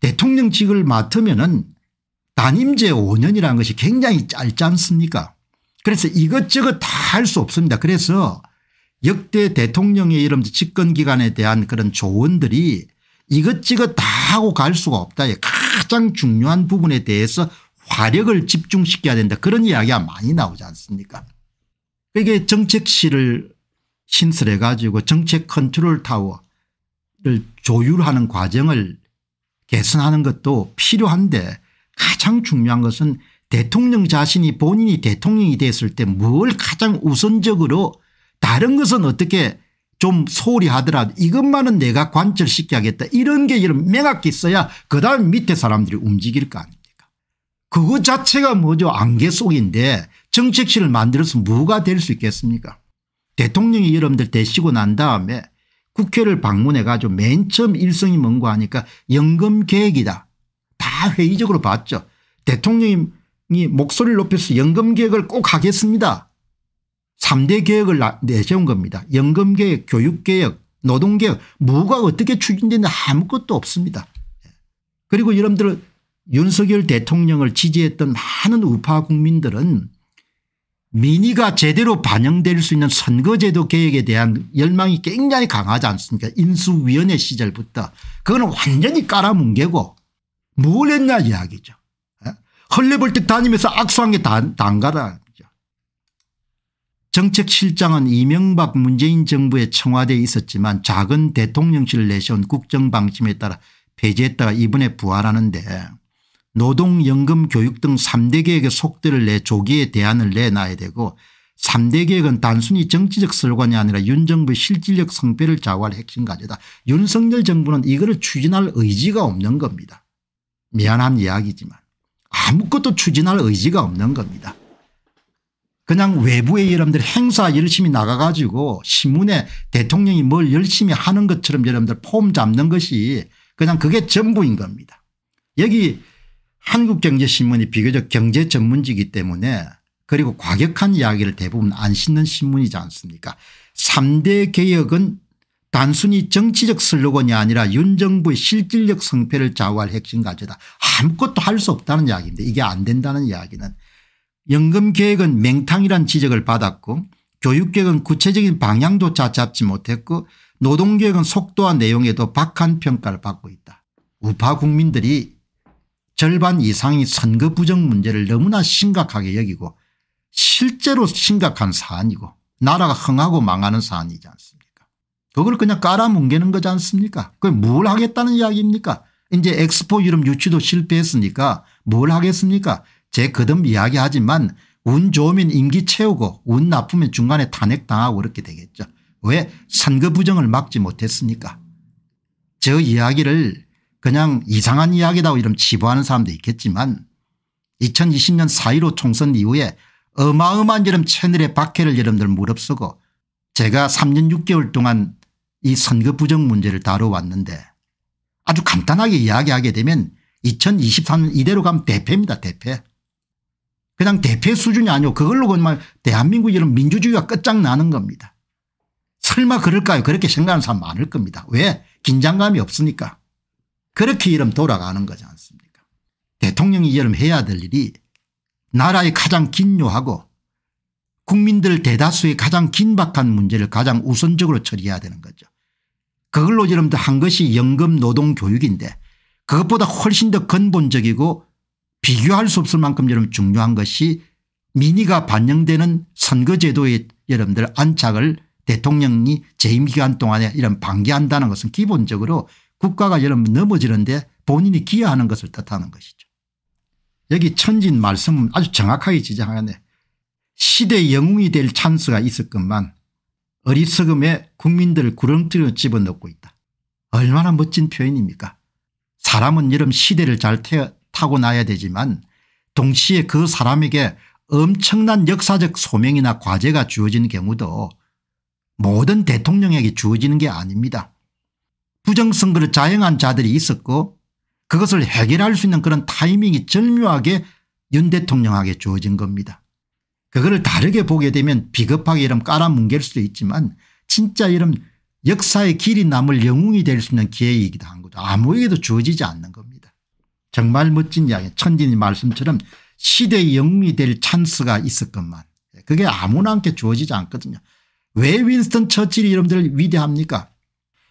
대통령직을 맡으면은 단임제 오 년이라는 것이 굉장히 짧지 않습니까? 그래서 이것저것 다 할 수 없습니다. 그래서 역대 대통령의 이런 집권기간에 대한 그런 조언들이 이것저것 다 하고 갈 수가 없다. 가장 중요한 부분에 대해서 화력을 집중시켜야 된다. 그런 이야기가 많이 나오지 않습니까? 이게 정책실을 신설해 가지고 정책 컨트롤 타워를 조율하는 과정을 개선하는 것도 필요한데 가장 중요한 것은 대통령 자신이 본인이 대통령이 됐을 때 뭘 가장 우선적으로 다른 것은 어떻게 좀 소홀히 하더라도 이것만은 내가 관철시켜야겠다 이런 게 이런 명확히 있어야 그다음 밑에 사람들이 움직일 거 아닙니까? 그거 자체가 뭐죠? 안개 속인데 정책실을 만들어서 뭐가 될 수 있겠습니까? 대통령이 여러분들 되시고 난 다음에 국회를 방문해 가지고 맨 처음 일성이 뭔가 하니까 연금 계획이다. 다 회의적으로 봤죠. 대통령이 목소리를 높여서 연금 개혁을 꼭 하겠습니다. 삼 대 개혁을 내세운 겁니다. 연금 개혁, 교육 개혁, 노동 개혁 뭐가 어떻게 추진되는지 아무것도 없습니다. 그리고 여러분들 윤석열 대통령을 지지했던 많은 우파 국민들은 민의가 제대로 반영될 수 있는 선거제도 개혁에 대한 열망이 굉장히 강하지 않습니까? 인수위원회 시절부터 그거는 완전히 깔아뭉개고 뭘 했냐 이야기죠. 헐레벌떡 다니면서 악수한 게 다 안 가라. 정책실장은 이명박 문재인 정부의 청와대에 있었지만 작은 대통령실을 내세운 국정방침에 따라 폐지했다가 이번에 부활하는데 노동연금 교육 등 삼 대 계획의 속도를 내 조기에 대안을 내놔야 되고 삼 대 계획은 단순히 정치적 설관이 아니라 윤 정부의 실질적 성패를 좌우할 핵심 과제다. 윤석열 정부는 이거를 추진할 의지가 없는 겁니다. 미안한 이야기지만 아무것도 추진할 의지가 없는 겁니다. 그냥 외부에 여러분들 행사 열심히 나가가지고 신문에 대통령이 뭘 열심히 하는 것처럼 여러분들 폼 잡는 것이 그냥 그게 전부인 겁니다. 여기 한국경제신문이 비교적 경제 전문지이기 때문에 그리고 과격한 이야기를 대부분 안 싣는 신문이지 않습니까? 삼 대 개혁은 단순히 정치적 슬로건이 아니라 윤 정부의 실질적 성패를 좌우할 핵심 과제다. 아무것도 할 수 없다는 이야기인데 이게 안 된다는 이야기는 연금계획은 맹탕이란 지적을 받았고 교육계획은 구체적인 방향조차 잡지 못했고 노동계획은 속도와 내용에도 박한 평가를 받고 있다. 우파 국민들이 절반 이상이 선거 부정 문제를 너무나 심각하게 여기고 실제로 심각한 사안이고 나라가 흥하고 망하는 사안이지 않습니까? 그걸 그냥 깔아뭉개는 거지 않습니까? 그걸 뭘 하겠다는 이야기입니까? 이제 엑스포 유럽 유치도 실패했으니까 뭘 하겠습니까? 제 거듭 이야기하지만 운 좋으면 임기 채우고 운 나쁘면 중간에 탄핵당하고 그렇게 되겠죠. 왜? 선거 부정을 막지 못했으니까. 저 이야기를 그냥 이상한 이야기다고 이러면 치부하는 사람도 있겠지만 이천이십 년 사 일오 총선 이후에 어마어마한 여름 채널의 박해를 여러분들 무릅쓰고 제가 삼 년 육 개월 동안 이 선거 부정 문제를 다뤄왔는데 아주 간단하게 이야기하게 되면 이천이십삼 년 이대로 가면 대패입니다. 대패. 그냥 대패 수준이 아니고 그걸로 그냥 대한민국 이런 민주주의가 끝장나는 겁니다. 설마 그럴까요? 그렇게 생각하는 사람 많을 겁니다. 왜? 긴장감이 없으니까. 그렇게 이름 돌아가는 거지 않습니까? 대통령이 이름 해야 될 일이 나라의 가장 긴요하고 국민들 대다수의 가장 긴박한 문제를 가장 우선적으로 처리해야 되는 거죠. 그걸로 여러분들 한 것이 연금 노동 교육인데 그것보다 훨씬 더 근본적이고 비교할 수 없을 만큼 여러분 중요한 것이 민의가 반영되는 선거제도의 여러분들 안착을 대통령이 재임기간 동안에 이런 방기한다는 것은 기본적으로 국가가 여러분 넘어지는데 본인이 기여하는 것을 뜻하는 것이죠. 여기 천진 말씀은 아주 정확하게 지적하네. 시대 영웅이 될 찬스가 있었건만 어리석음에 국민들을 구렁텅이로 집어넣고 있다. 얼마나 멋진 표현입니까? 사람은 이런 시대를 잘 타고나야 되지만 동시에 그 사람에게 엄청난 역사적 소명이나 과제가 주어지는 경우도 모든 대통령에게 주어지는 게 아닙니다. 부정선거를 자행한 자들이 있었고 그것을 해결할 수 있는 그런 타이밍이 절묘하게 윤 대통령에게 주어진 겁니다. 그거를 다르게 보게 되면 비겁하게 이름 깔아뭉갤 수도 있지만 진짜 이름 역사의 길이 남을 영웅이 될 수 있는 기회이기도 한 거죠. 아무에게도 주어지지 않는 겁니다. 정말 멋진 이야기. 천진이 말씀처럼 시대의 영웅이 될 찬스가 있었건만 그게 아무나 함께 주어지지 않거든요. 왜 윈스턴 처칠이 여러분들 위대합니까?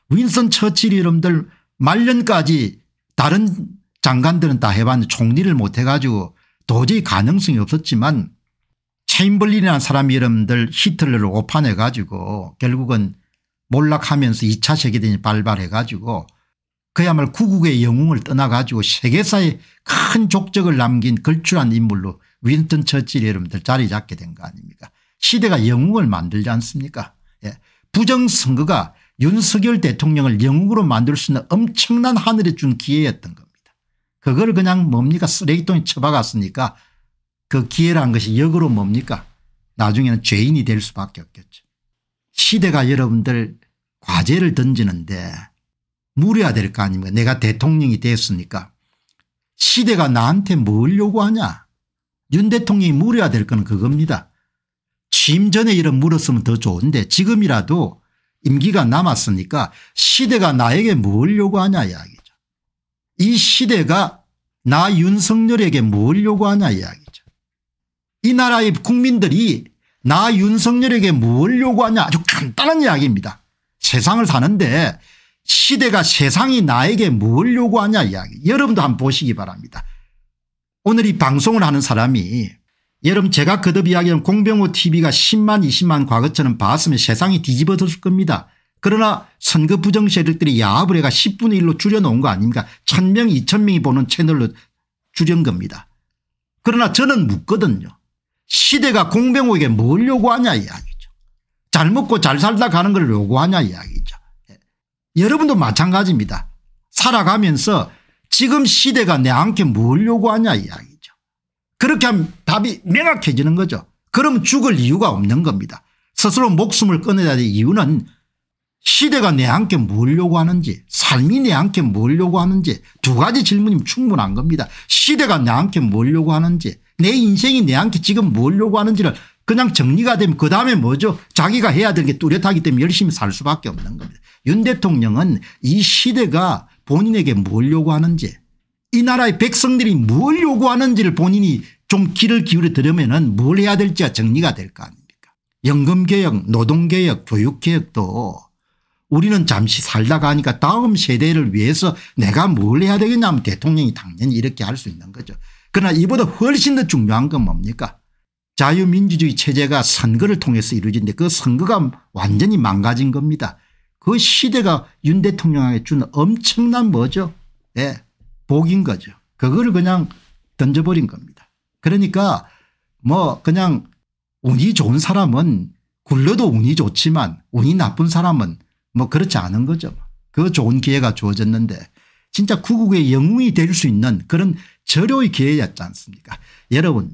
윈스턴 처칠이 여러분들 말년까지 다른 장관들은 다 해봤는데 총리를 못해 가지고 도저히 가능성이 없었지만 체인벌린이라는 사람이 여러분들 히틀러를 오판해 가지고 결국은 몰락하면서 이 차 세계대전이 발발해 가지고 그야말로 구국의 영웅을 떠나 가지고 세계사에 큰 족적을 남긴 걸출한 인물로 윈스턴 처칠이 여러분들 자리 잡게 된 거 아닙니까? 시대가 영웅을 만들지 않습니까? 예. 부정선거가 윤석열 대통령을 영웅으로 만들 수 있는 엄청난 하늘에 준 기회였던 겁니다. 그걸 그냥 뭡니까? 쓰레기통에 쳐박았으니까 그 기회라는 것이 역으로 뭡니까? 나중에는 죄인이 될 수밖에 없겠죠. 시대가 여러분들 과제를 던지는데 물어야 될 거 아닙니까? 내가 대통령이 됐으니까 시대가 나한테 뭘 요구하냐? 윤 대통령이 물어야 될 건 그겁니다. 취임 전에 이런 물었으면 더 좋은데 지금이라도 임기가 남았으니까 시대가 나에게 뭘 요구하냐 이야기죠. 이 시대가 나 윤석열에게 뭘 요구하냐 이야기죠. 이 나라의 국민들이 나 윤석열에게 뭘 요구하냐 아주 간단한 이야기입니다. 세상을 사는데 시대가 세상이 나에게 뭘 요구하냐 이야기. 여러분도 한번 보시기 바랍니다. 오늘 이 방송을 하는 사람이 여러분 제가 거듭 이야기하는 공병호 티비가 십만 이십만 과거처럼 봤으면 세상이 뒤집어졌을 겁니다. 그러나 선거 부정 세력들이 야합을 해가 십분의 일로 줄여놓은 거 아닙니까? 천 명 이천 명이 보는 채널로 줄인 겁니다. 그러나 저는 묻거든요. 시대가 공병호에게 뭘 요구하냐 이야기죠. 잘 먹고 잘 살다 가는 걸 요구하냐 이야기죠. 여러분도 마찬가지입니다. 살아가면서 지금 시대가 내한테 뭘 요구하냐 이야기죠. 그렇게 하면 답이 명확해지는 거죠. 그럼 죽을 이유가 없는 겁니다. 스스로 목숨을 끊어야 될 이유는 시대가 내한테 뭘 요구하는지, 삶이 내한테 뭘 요구하는지, 두 가지 질문이면 충분한 겁니다. 시대가 내한테 뭘 요구하는지, 내 인생이 내한테 지금 뭘 요구하는지를 그냥 정리가 되면 그 다음에 뭐죠? 자기가 해야 될 게 뚜렷하기 때문에 열심히 살 수밖에 없는 겁니다. 윤 대통령은 이 시대가 본인에게 뭘 요구하는지, 이 나라의 백성들이 뭘 요구하는지를 본인이 좀 귀를 기울여 들으면 뭘 해야 될지가 정리가 될 거 아닙니까? 연금개혁, 노동개혁, 교육개혁도 우리는 잠시 살다 가니까 다음 세대를 위해서 내가 뭘 해야 되겠냐 하면 대통령이 당연히 이렇게 할 수 있는 거죠. 그러나 이보다 훨씬 더 중요한 건 뭡니까? 자유민주주의 체제가 선거를 통해서 이루어지는데 그 선거가 완전히 망가진 겁니다. 그 시대가 윤 대통령에게 주는 엄청난 뭐죠? 예, 복인 거죠. 그걸 그냥 던져버린 겁니다. 그러니까 뭐 그냥 운이 좋은 사람은 굴러도 운이 좋지만 운이 나쁜 사람은 뭐 그렇지 않은 거죠. 그 좋은 기회가 주어졌는데 진짜 구국의 영웅이 될 수 있는 그런 절호의 기회였지 않습니까? 여러분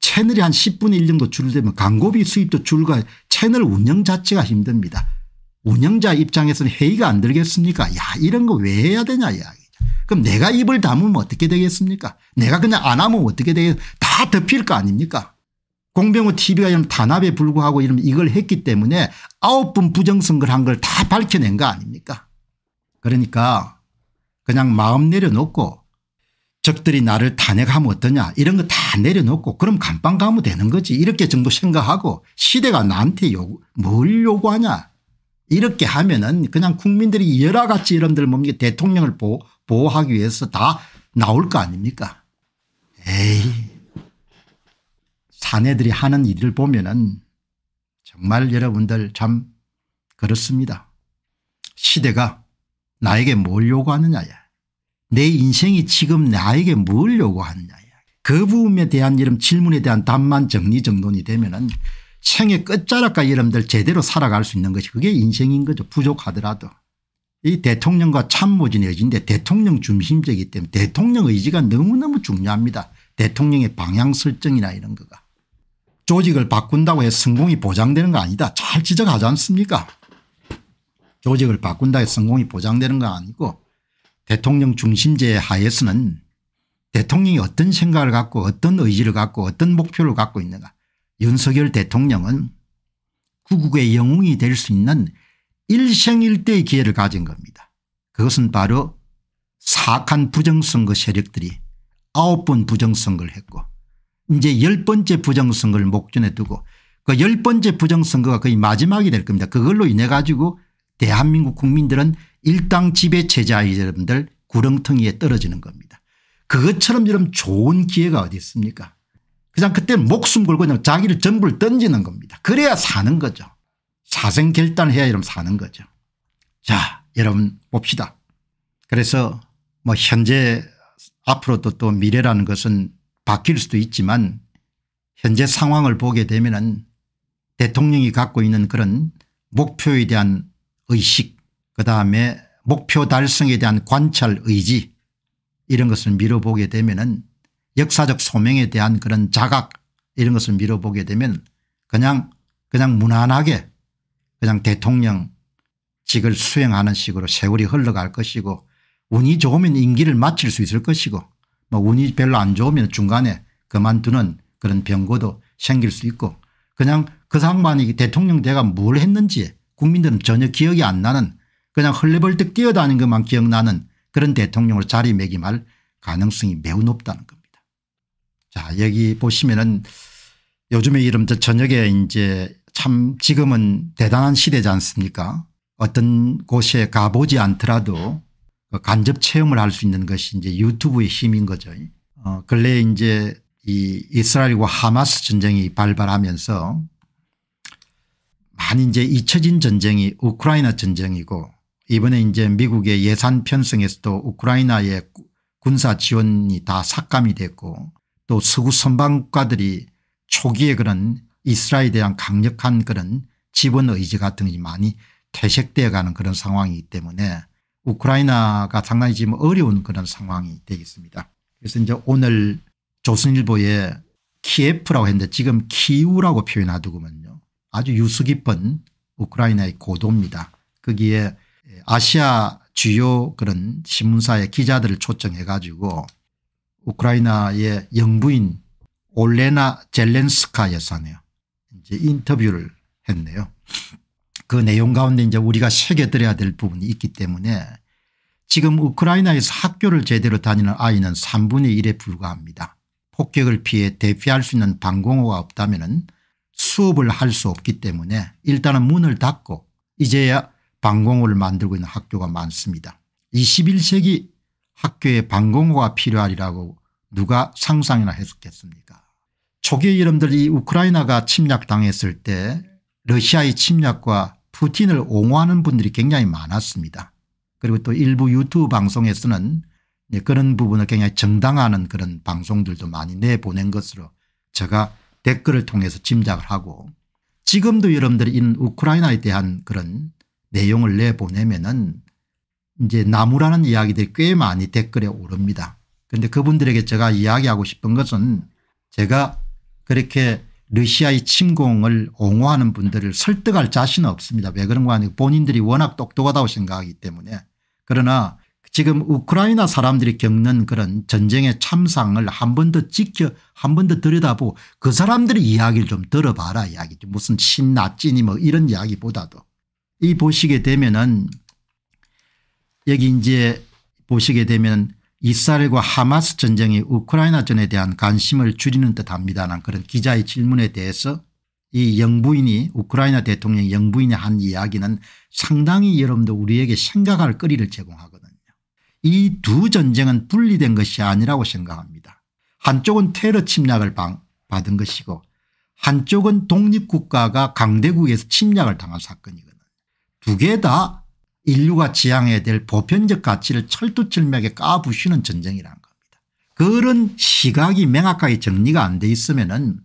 채널이 한 십분의 일 정도 줄어들면 광고비 수입도 줄고 채널 운영 자체가 힘듭니다. 운영자 입장에서는 회의가 안 들겠습니까? 야 이런 거 왜 해야 되냐 이야기죠. 그럼 내가 입을 다물면 어떻게 되겠습니까? 내가 그냥 안 하면 어떻게 되겠습니까? 다 덮일 거 아닙니까? 공병호 티비가 이런 단합에 불구하고 이런 이걸 했기 때문에 아홉 분 부정선거를 한 걸 다 밝혀낸 거 아닙니까? 그러니까 그냥 마음 내려놓고 적들이 나를 탄핵하면 어떠냐 이런 거 다 내려놓고 그럼 감방 가면 되는 거지 이렇게 정도 생각하고 시대가 나한테 요구, 뭘 요구하냐 이렇게 하면은 그냥 국민들이 열화같이 여러분들 뭡니까 대통령을 보호, 보호하기 위해서 다 나올 거 아닙니까? 에이. 사내들이 하는 일을 보면은 정말 여러분들 참 그렇습니다. 시대가 나에게 뭘 요구하느냐야. 내 인생이 지금 나에게 뭘 요구하느냐야. 그 부분에 대한 이런 질문에 대한 답만 정리정돈이 되면은 생의 끝자락까지 여러분들 제대로 살아갈 수 있는 것이 그게 인생인 거죠. 부족하더라도. 이 대통령과 참모진의 의지인데 대통령 중심제이기 때문에 대통령 의지가 너무너무 중요합니다. 대통령의 방향 설정이나 이런 거가. 조직을 바꾼다고 해서 성공이 보장되는 거 아니다. 잘 지적하지 않습니까? 조직을 바꾼다고 해서 성공이 보장되는 거 아니고 대통령 중심제 하에서는 대통령이 어떤 생각을 갖고 어떤 의지를 갖고 어떤 목표를 갖고 있는가. 윤석열 대통령은 구국의 영웅이 될 수 있는 일생일대의 기회를 가진 겁니다. 그것은 바로 사악한 부정선거 세력들이 아홉 번 부정선거를 했고 이제 열 번째 부정선거를 목전에 두고 그 열 번째 부정선거가 거의 마지막이 될 겁니다. 그걸로 인해 가지고 대한민국 국민들은 일당 지배체제의 여러분들 구렁텅이에 떨어지는 겁니다. 그것처럼 이런 좋은 기회가 어디 있습니까? 그냥 그때 목숨 걸고 그냥 자기를 전부를 던지는 겁니다. 그래야 사는 거죠. 사생결단을 해야 이러면 사는 거죠. 자 여러분 봅시다. 그래서 뭐 현재 앞으로도 또 미래라는 것은 바뀔 수도 있지만 현재 상황을 보게 되면은 대통령이 갖고 있는 그런 목표에 대한 의식 그다음에 목표 달성에 대한 관찰 의지 이런 것을 미뤄보게 되면은 역사적 소명에 대한 그런 자각 이런 것을 미뤄보게 되면 그냥 그냥 무난하게 그냥 대통령직을 수행하는 식으로 세월이 흘러갈 것이고 운이 좋으면 임기를 마칠 수 있을 것이고 뭐 운이 별로 안 좋으면 중간에 그만두는 그런 병고도 생길 수 있고 그냥 그 상만이 대통령 내가 뭘 했는지 국민들은 전혀 기억이 안 나는 그냥 헐레벌떡 뛰어다니는 것만 기억나는 그런 대통령으로 자리매김할 가능성이 매우 높다는 겁니다. 자 여기 보시면은 요즘에 이런 저녁에 이제 참 지금은 대단한 시대지 않습니까? 어떤 곳에 가보지 않더라도 간접 체험을 할 수 있는 것이 이제 유튜브의 힘인 거죠. 어, 근래에 이제 이 이스라엘과 하마스 전쟁이 발발하면서 많이 이제 잊혀진 전쟁이 우크라이나 전쟁이고, 이번에 이제 미국의 예산 편성에서도 우크라이나의 군사 지원이 다 삭감이 됐고, 또 서구 선방 국가들이 초기에 그런 이스라엘에 대한 강력한 그런 지원 의지 같은 것이 많이 퇴색되어 가는 그런 상황이기 때문에 우크라이나가 상당히 지금 어려운 그런 상황이 되겠습니다. 그래서 이제 오늘 조선일보에 키예프라고 했는데 지금 키우라고 표현하더군요. 아주 유수 깊은 우크라이나의 고도입니다. 거기에 아시아 주요 그런 신문사의 기자들을 초청해 가지고 우크라이나의 영부인 올레나 젤렌스카 여사네요. 이제 인터뷰를 했네요. 그 내용 가운데 이제 우리가 새겨들어야 될 부분이 있기 때문에 지금 우크라이나에서 학교를 제대로 다니는 아이는 삼분의 일에 불과합니다. 폭격을 피해 대피할 수 있는 방공호가 없다면 수업을 할 수 없기 때문에 일단은 문을 닫고 이제야 방공호를 만들고 있는 학교가 많습니다. 이십일 세기 학교에 방공호가 필요하리라고 누가 상상이나 했었겠습니까? 초기에 여러분들이 우크라이나가 침략당했을 때 러시아의 침략과 푸틴을 옹호하는 분들이 굉장히 많았습니다. 그리고 또 일부 유튜브 방송에서는 그런 부분을 굉장히 정당화하는 그런 방송들도 많이 내보낸 것으로 제가 댓글을 통해서 짐작을 하고, 지금도 여러분들이 이런 우크라이나에 대한 그런 내용을 내보내면은 이제 나무라는 이야기들이 꽤 많이 댓글에 오릅니다. 그런데 그분들에게 제가 이야기하고 싶은 것은, 제가 그렇게 러시아의 침공을 옹호하는 분들을 설득할 자신은 없습니다. 왜 그런 거 아니고 본인들이 워낙 똑똑하다고 생각하기 때문에. 그러나 지금 우크라이나 사람들이 겪는 그런 전쟁의 참상을 한 번 더 지켜 한 번 더 들여다보고 그 사람들의 이야기를 좀 들어봐라 이야기죠. 무슨 신나 찌니 뭐 이런 이야기보다도 이 보시게 되면은 여기 이제 보시게 되면 이스라엘과 하마스 전쟁이 우크라이나 전에 대한 관심을 줄이는 듯합니다라는 그런 기자의 질문에 대해서 이 영부인이, 우크라이나 대통령 영부인이 한 이야기는 상당히 여러분들 우리에게 생각할 거리를 제공하거든요. 이 두 전쟁은 분리된 것이 아니라고 생각합니다. 한쪽은 테러 침략을 방, 받은 것이고 한쪽은 독립국가가 강대국에서 침략을 당한 사건이거든요. 두 개 다 인류가 지향해야 될 보편적 가치를 철두철미하게 까부시는 전쟁이라는 겁니다. 그런 시각이 명확하게 정리가 안 돼 있으면은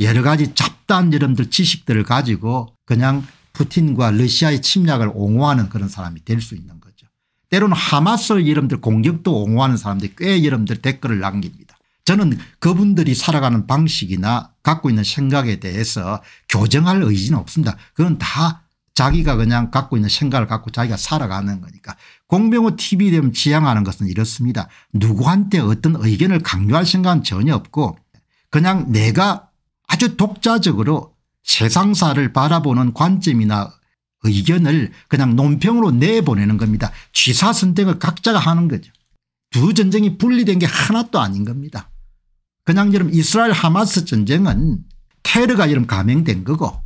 여러 가지 잡다한 여러분들 지식들을 가지고 그냥 푸틴과 러시아의 침략을 옹호하는 그런 사람이 될 수 있는 거죠. 때로는 하마스 여러분들 공격도 옹호하는 사람들이 꽤 여러분들 댓글을 남깁니다. 저는 그분들이 살아가는 방식이나 갖고 있는 생각에 대해서 교정할 의지는 없습니다. 그건 다 자기가 그냥 갖고 있는 생각을 갖고 자기가 살아가는 거니까. 공병호 티비 되면 지향하는 것은 이렇습니다. 누구한테 어떤 의견을 강요할 생각은 전혀 없고 그냥 내가 아주 독자적으로 세상사를 바라보는 관점이나 의견을 그냥 논평으로 내보내는 겁니다. 취사 선택을 각자가 하는 거죠. 두 전쟁이 분리된 게 하나도 아닌 겁니다. 그냥 여러분 이스라엘 하마스 전쟁은 테러가 여러분 감행된 거고,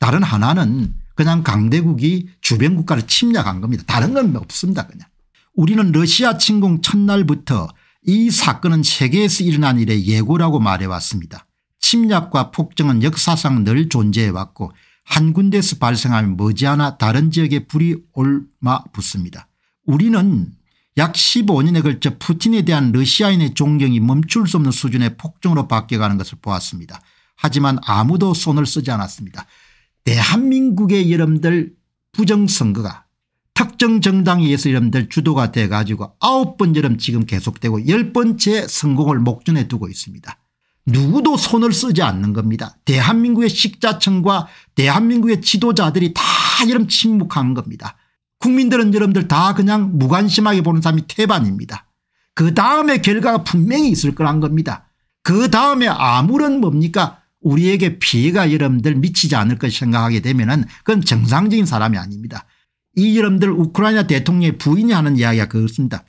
다른 하나는 그냥 강대국이 주변 국가를 침략한 겁니다. 다른 건 없습니다. 그냥 우리는 러시아 침공 첫날부터 이 사건은 세계에서 일어난 일의 예고라고 말해왔습니다. 침략과 폭정은 역사상 늘 존재해왔고 한 군데에서 발생하면 머지않아 다른 지역에 불이 올마 붙습니다. 우리는 약 십오 년에 걸쳐 푸틴에 대한 러시아인의 존경이 멈출 수 없는 수준의 폭정으로 바뀌어가는 것을 보았습니다. 하지만 아무도 손을 쓰지 않았습니다. 대한민국의 여러분들 부정선거가 특정 정당에 의해서 여러분들 주도가 돼 가지고 아홉 번 여러분 지금 계속되고 열 번째 성공을 목전에 두고 있습니다. 누구도 손을 쓰지 않는 겁니다. 대한민국의 식자층과 대한민국의 지도자들이 다 여러분 침묵한 겁니다. 국민들은 여러분들 다 그냥 무관심하게 보는 사람이 태반입니다. 그 다음에 결과가 분명히 있을 거란 겁니다. 그 다음에 아무런 뭡니까? 우리에게 피해가 여러분들 미치지 않을 것 생각하게 되면은 그건 정상적인 사람이 아닙니다. 이 여러분들 우크라이나 대통령의 부인이 하는 이야기가 그렇습니다.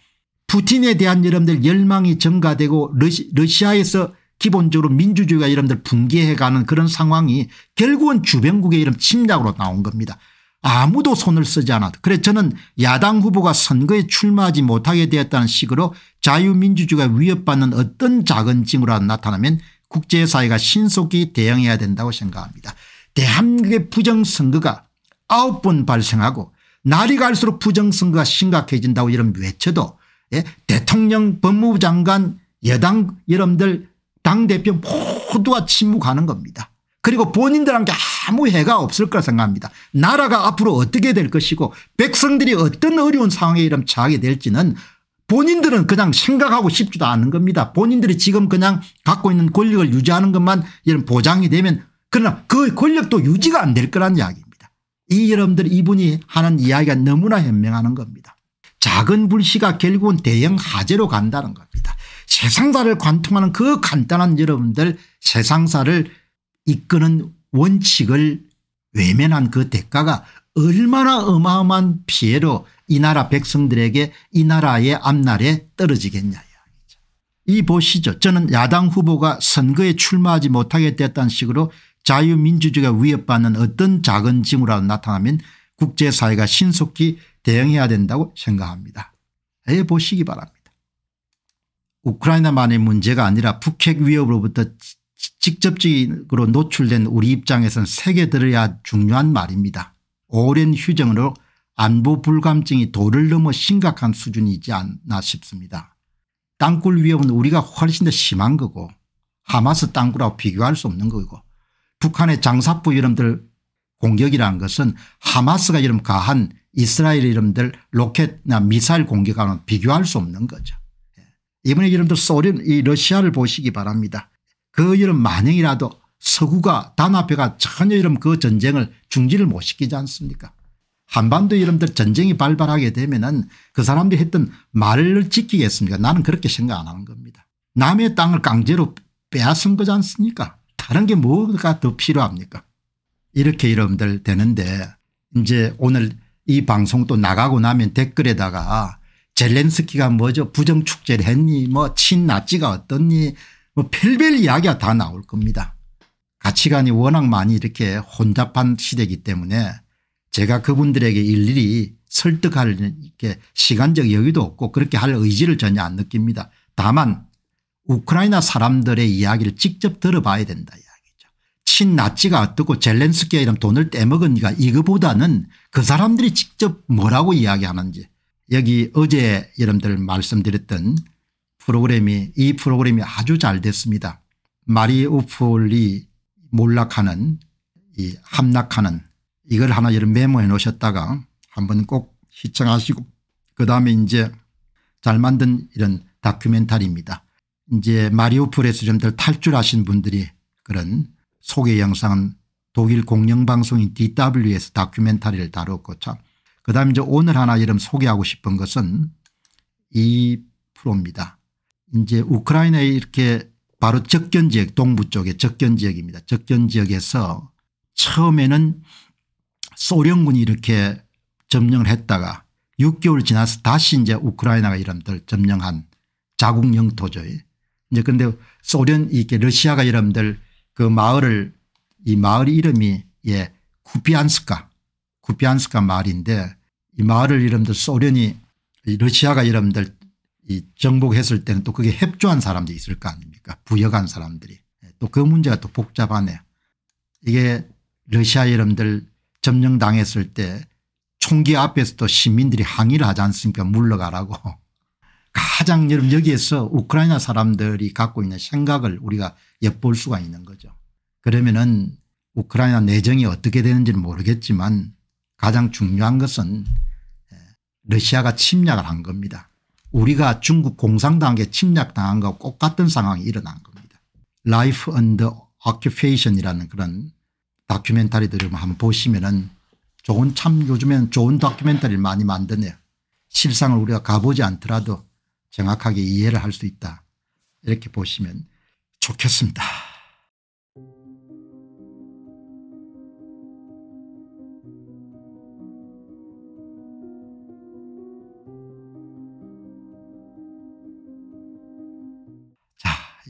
푸틴에 대한 여러분들 열망이 증가되고 러시, 러시아에서 기본적으로 민주주의가 여러분들 붕괴해가는 그런 상황이 결국은 주변국의 이런 침략으로 나온 겁니다. 아무도 손을 쓰지 않았다. 그래서 저는 야당 후보가 선거에 출마하지 못하게 되었다는 식으로 자유민주주의가 위협받는 어떤 작은 징후라도 나타나면 국제사회가 신속히 대응해야 된다고 생각합니다. 대한민국의 부정선거가 아홉 번 발생하고 날이 갈수록 부정선거가 심각해진다고 이런 외쳐도, 예? 대통령, 법무부 장관, 여당 여러분들 당대표 모두가 침묵하는 겁니다. 그리고 본인들한테 아무 해가 없을 거라 생각합니다. 나라가 앞으로 어떻게 될 것이고 백성들이 어떤 어려운 상황에 이름 처하게 될지는 본인들은 그냥 생각하고 싶지도 않은 겁니다. 본인들이 지금 그냥 갖고 있는 권력을 유지하는 것만 이런 보장이 되면, 그러나 그 권력도 유지가 안 될 거란 이야기입니다. 이 여러분들 이분이 하는 이야기가 너무나 현명하는 겁니다. 작은 불씨가 결국은 대형 화재로 간다는 겁니다. 세상사를 관통하는 그 간단한 여러분들 세상사를 이끄는 원칙을 외면한 그 대가가 얼마나 어마어마한 피해로 이 나라 백성들에게, 이 나라의 앞날에 떨어지겠냐. 이 보시죠. 저는 야당 후보가 선거에 출마하지 못하게 됐다는 식으로 자유민주주의가 위협받는 어떤 작은 징후라도 나타나면 국제사회가 신속히 대응해야 된다고 생각합니다. 예, 보시기 바랍니다. 우크라이나만의 문제가 아니라 북핵 위협으로부터 직접적으로 노출된 우리 입장에서는 새겨 들어야 중요한 말입니다. 오랜 휴정으로 안보 불감증이 도를 넘어 심각한 수준이지 않나 싶습니다. 땅굴 위협은 우리가 훨씬 더 심한 거고 하마스 땅굴하고 비교할 수 없는 거고, 북한의 장사포 이름들 공격이라는 것은 하마스가 이름 가한 이스라엘 이름들 로켓이나 미사일 공격하면 비교할 수 없는 거죠. 이번에 이름들 소련, 이 러시아를 보시기 바랍니다. 그 이름 만행이라도 서구가 단합해가 전혀 이름 그 전쟁을 중지를 못 시키지 않습니까? 한반도 이름들 전쟁이 발발하게 되면은 그 사람들이 했던 말을 지키겠습니까? 나는 그렇게 생각 안 하는 겁니다. 남의 땅을 강제로 빼앗은 거지 않습니까? 다른 게 뭐가 더 필요합니까? 이렇게 이름들 되는데, 이제 오늘 이 방송 또 나가고 나면 댓글에다가 젤렌스키가 뭐죠? 부정축제를 했니? 뭐 친나치가 어떻니? 뭐 별별 이야기가 다 나올 겁니다. 가치관이 워낙 많이 이렇게 혼잡한 시대이기 때문에 제가 그분들에게 일일이 설득할 이렇게 시간적 여유도 없고 그렇게 할 의지를 전혀 안 느낍니다. 다만 우크라이나 사람들의 이야기를 직접 들어봐야 된다 이야기죠. 친나치가 어떻고 젤렌스키가 이런 돈을 떼먹으니까 이거보다는 그 사람들이 직접 뭐라고 이야기하는지. 여기 어제 여러분들 말씀드렸던 프로그램이, 이 프로그램이 아주 잘 됐습니다. 마리우폴이 몰락하는, 이 함락하는, 이걸 하나 여러분 메모해 놓으셨다가 한번 꼭 시청하시고, 그다음에 이제 잘 만든 이런 다큐멘터리입니다. 이제 마리우폴에서 여러분들 탈출하신 분들이 그런 소개 영상은 독일 공영방송인 디 더블유에서 다큐멘터리를 다뤘고, 참. 그다음에 이제 오늘 하나 이름 소개하고 싶은 것은 이 프로입니다. 이제 우크라이나에 이렇게 바로 접견 지역, 동부 쪽의 접견 지역입니다. 접견 지역에서 처음에는 소련군이 이렇게 점령을 했다가 육 개월 지나서 다시 이제 우크라이나가 이름들 점령한 자국 영토죠. 이제 근데 소련 이렇게 러시아가 이름들 그 마을을, 이 마을 이름이 예 쿠피안스카. 쿠피안스카 마을인데 이 마을을 이름들 소련이, 러시아가 이름들 이 정복했을 때는 또 그게 협조한 사람들이 있을 거 아닙니까? 부역한 사람들이. 또 그 문제가 또 복잡하네요. 이게 러시아 이름들 점령당했을 때 총기 앞에서 또 시민들이 항의를 하지 않습니까? 물러가라고. 가장 여러분 여기에서 우크라이나 사람들이 갖고 있는 생각을 우리가 엿볼 수가 있는 거죠. 그러면은 우크라이나 내정이 어떻게 되는지는 모르겠지만 가장 중요한 것은 러시아가 침략을 한 겁니다. 우리가 중국 공산당에게 침략당한 것과 똑같은 상황이 일어난 겁니다. Life under Occupation이라는 그런 다큐멘터리들을 한번 보시면은 좋은, 참 요즘에는 좋은 다큐멘터리를 많이 만드네요. 실상을 우리가 가보지 않더라도 정확하게 이해를 할 수 있다. 이렇게 보시면 좋겠습니다.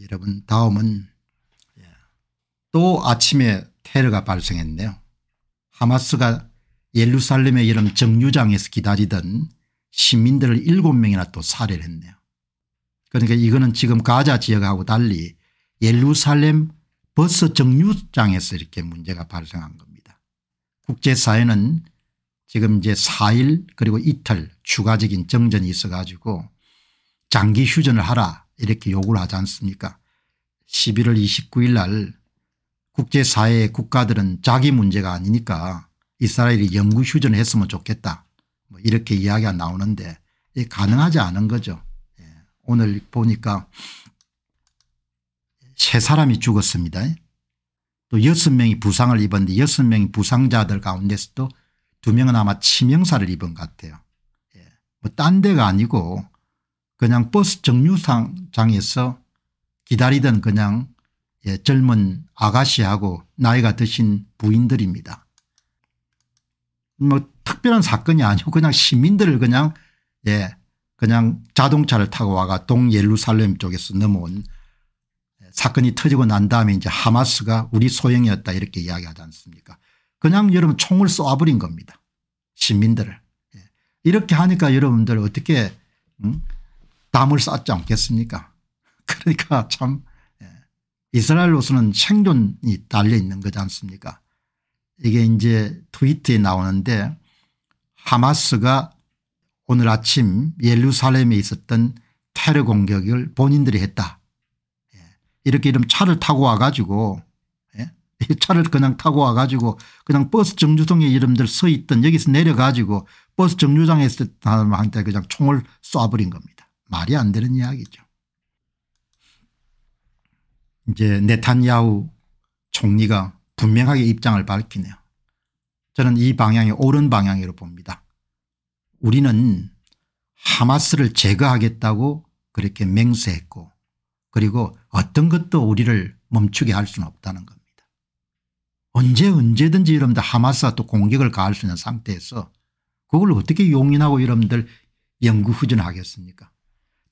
여러분 다음은 또 아침에 테러가 발생했네요. 하마스가 예루살렘의 여름 정류장에서 기다리던 시민들을 일곱 명이나 또 살해를 했네요. 그러니까 이거는 지금 가자 지역하고 달리 예루살렘 버스 정류장에서 이렇게 문제가 발생한 겁니다. 국제사회는 지금 이제 사 일 그리고 이틀 추가적인 정전이 있어 가지고 장기 휴전을 하라 이렇게 요구를 하지 않습니까. 십일월 이십구일 날 국제사회의 국가들은 자기 문제가 아니니까 이스라엘이 영구 휴전을 했으면 좋겠다 뭐 이렇게 이야기가 나오는데 이게 가능하지 않은 거죠. 예. 오늘 보니까 세 사람이 죽었습니다. 또 여섯 명이 부상을 입었는데 여섯 명이 부상자들 가운데서도 두 명은 아마 치명사를 입은 것 같아요. 예. 뭐 딴 데가 아니고 그냥 버스 정류장에서 기다리던 그냥 예, 젊은 아가씨하고 나이가 드신 부인들입니다. 뭐 특별한 사건이 아니고 그냥 시민들을 그냥 예, 그냥 자동차를 타고 와가 동예루살렘 쪽에서 넘어온 사건이 터지고 난 다음에 이제 하마스가 우리 소행이었다 이렇게 이야기하지 않습니까. 그냥 여러분 총을 쏘아버린 겁니다. 시민들을. 예. 이렇게 하니까 여러분들 어떻게 음? 담을 쌓지 않겠습니까. 그러니까 참 예. 이스라엘로서는 생존이 달려있는 거지 않습니까. 이게 이제 트위트에 나오는데 하마스가 오늘 아침 예루살렘에 있었던 테러 공격을 본인들이 했다. 이렇게 이런 차를 타고 와가지고 예? 차를 그냥 타고 와가지고 그냥 버스 정류장에 이름들 서 있던 여기서 내려가지고 버스 정류장에 있었던 사람한테 그냥 총을 쏴버린 겁니다. 말이 안 되는 이야기죠. 이제 네타냐후 총리가 분명하게 입장을 밝히네요. 저는 이 방향이 옳은 방향으로 봅니다. 우리는 하마스를 제거하겠다고 그렇게 맹세했고 그리고 어떤 것도 우리를 멈추게 할 수는 없다는 겁니다. 언제 언제든지 여러분들 하마스가 또 공격을 가할 수 있는 상태에서 그걸 어떻게 용인하고 여러분들 영구 후전하겠습니까.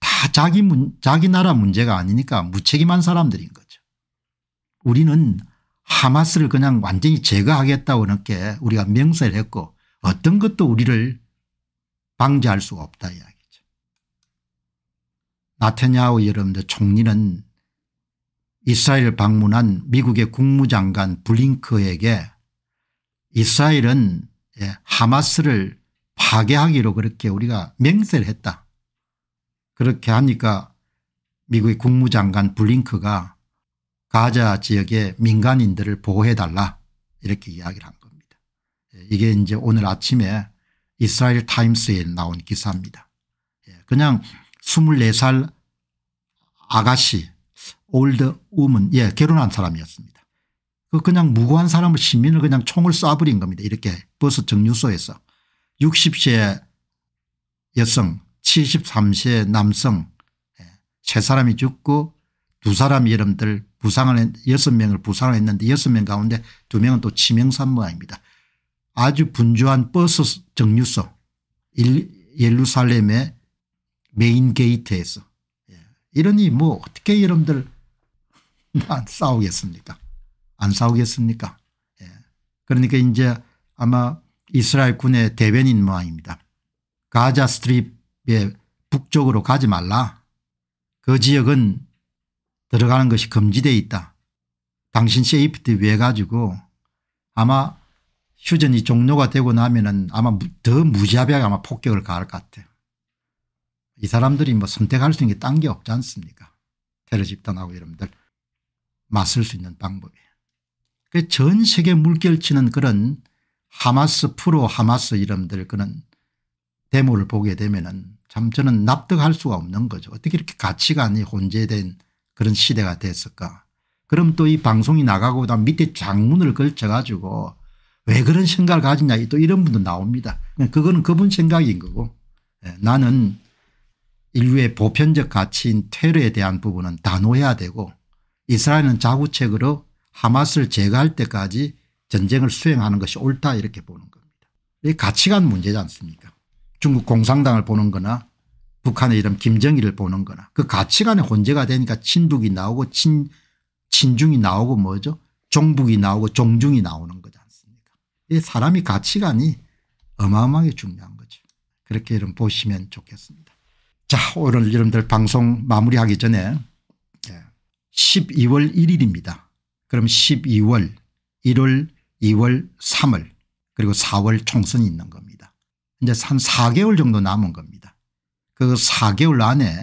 다 자기 문, 자기 나라 문제가 아니니까 무책임한 사람들인 거죠. 우리는 하마스를 그냥 완전히 제거하겠다고 이렇게 우리가 맹세를 했고 어떤 것도 우리를 방지할 수가 없다 이야기. 나타냐후 여러분들 총리는 이스라엘을 방문한 미국의 국무장관 블링크에게 이스라엘은 하마스를 파괴하기로 그렇게 우리가 맹세를 했다. 그렇게 하니까 미국의 국무장관 블링크가 가자 지역의 민간인들을 보호해달라 이렇게 이야기를 한 겁니다. 이게 이제 오늘 아침에 이스라엘 타임스에 나온 기사입니다. 그냥 스물네 살 아가씨 올드 우먼 예 결혼한 사람이었습니다. 그 그냥 무고한 사람을 시민을 그냥 총을 쏴버린 겁니다. 이렇게 버스 정류소에서 육십 세 여성 칠십삼 세 남성 세 사람이 죽고 두 사람이 여러분들 부상을 여섯 명을 부상을 했는데 여섯 명 가운데 두 명은 또 치명사 모양입니다. 아주 분주한 버스 정류소 일, 예루살렘의 메인 게이트에서 이러니 뭐 어떻게 여러분들 안 싸우겠습니까? 안 싸우겠습니까? 예. 그러니까 이제 아마 이스라엘 군의 대변인 모양입니다. 가자 스트립의 북쪽으로 가지 말라. 그 지역은 들어가는 것이 금지되어 있다. 당신 세이프티 위해 가지고 아마 휴전이 종료가 되고 나면은 아마 더 무자비하게 아마 폭격을 가할 것 같아요. 이 사람들이 뭐 선택할 수 있는 게 딴 게 없지 않습니까? 테러 집단하고 여러분들 맞설 수 있는 방법이에요. 그 전 세계 물결치는 그런 하마스 프로 하마스 여러분들 그런 데모를 보게 되면은 참 저는 납득할 수가 없는 거죠. 어떻게 이렇게 가치관이 혼재된 그런 시대가 됐을까? 그럼 또 이 방송이 나가고 난 밑에 장문을 걸쳐 가지고 왜 그런 생각을 가지냐 또 이런 분도 나옵니다. 그거는 그분 생각인 거고 예, 나는 인류의 보편적 가치인 테러에 대한 부분은 단호해야 되고 이스라엘은 자구책으로 하마스를 제거할 때까지 전쟁을 수행하는 것이 옳다 이렇게 보는 겁니다. 이게 가치관 문제지 않습니까? 중국 공산당을 보는 거나 북한의 이름 김정일을 보는 거나 그 가치관의 혼재가 되니까 친북이 나오고 친, 친중이 나오고 뭐죠? 종북이 나오고 종중이 나오는 거지 않습니까? 이 사람이 가치관이 어마어마하게 중요한 거죠. 그렇게 여러분 보시면 좋겠습니다. 자, 오늘 여러분들 방송 마무리하기 전에 십이월 일일입니다. 그럼 십이월, 일월, 이월, 삼월 그리고 사월 총선이 있는 겁니다. 이제 한 사 개월 정도 남은 겁니다. 그 사 개월 안에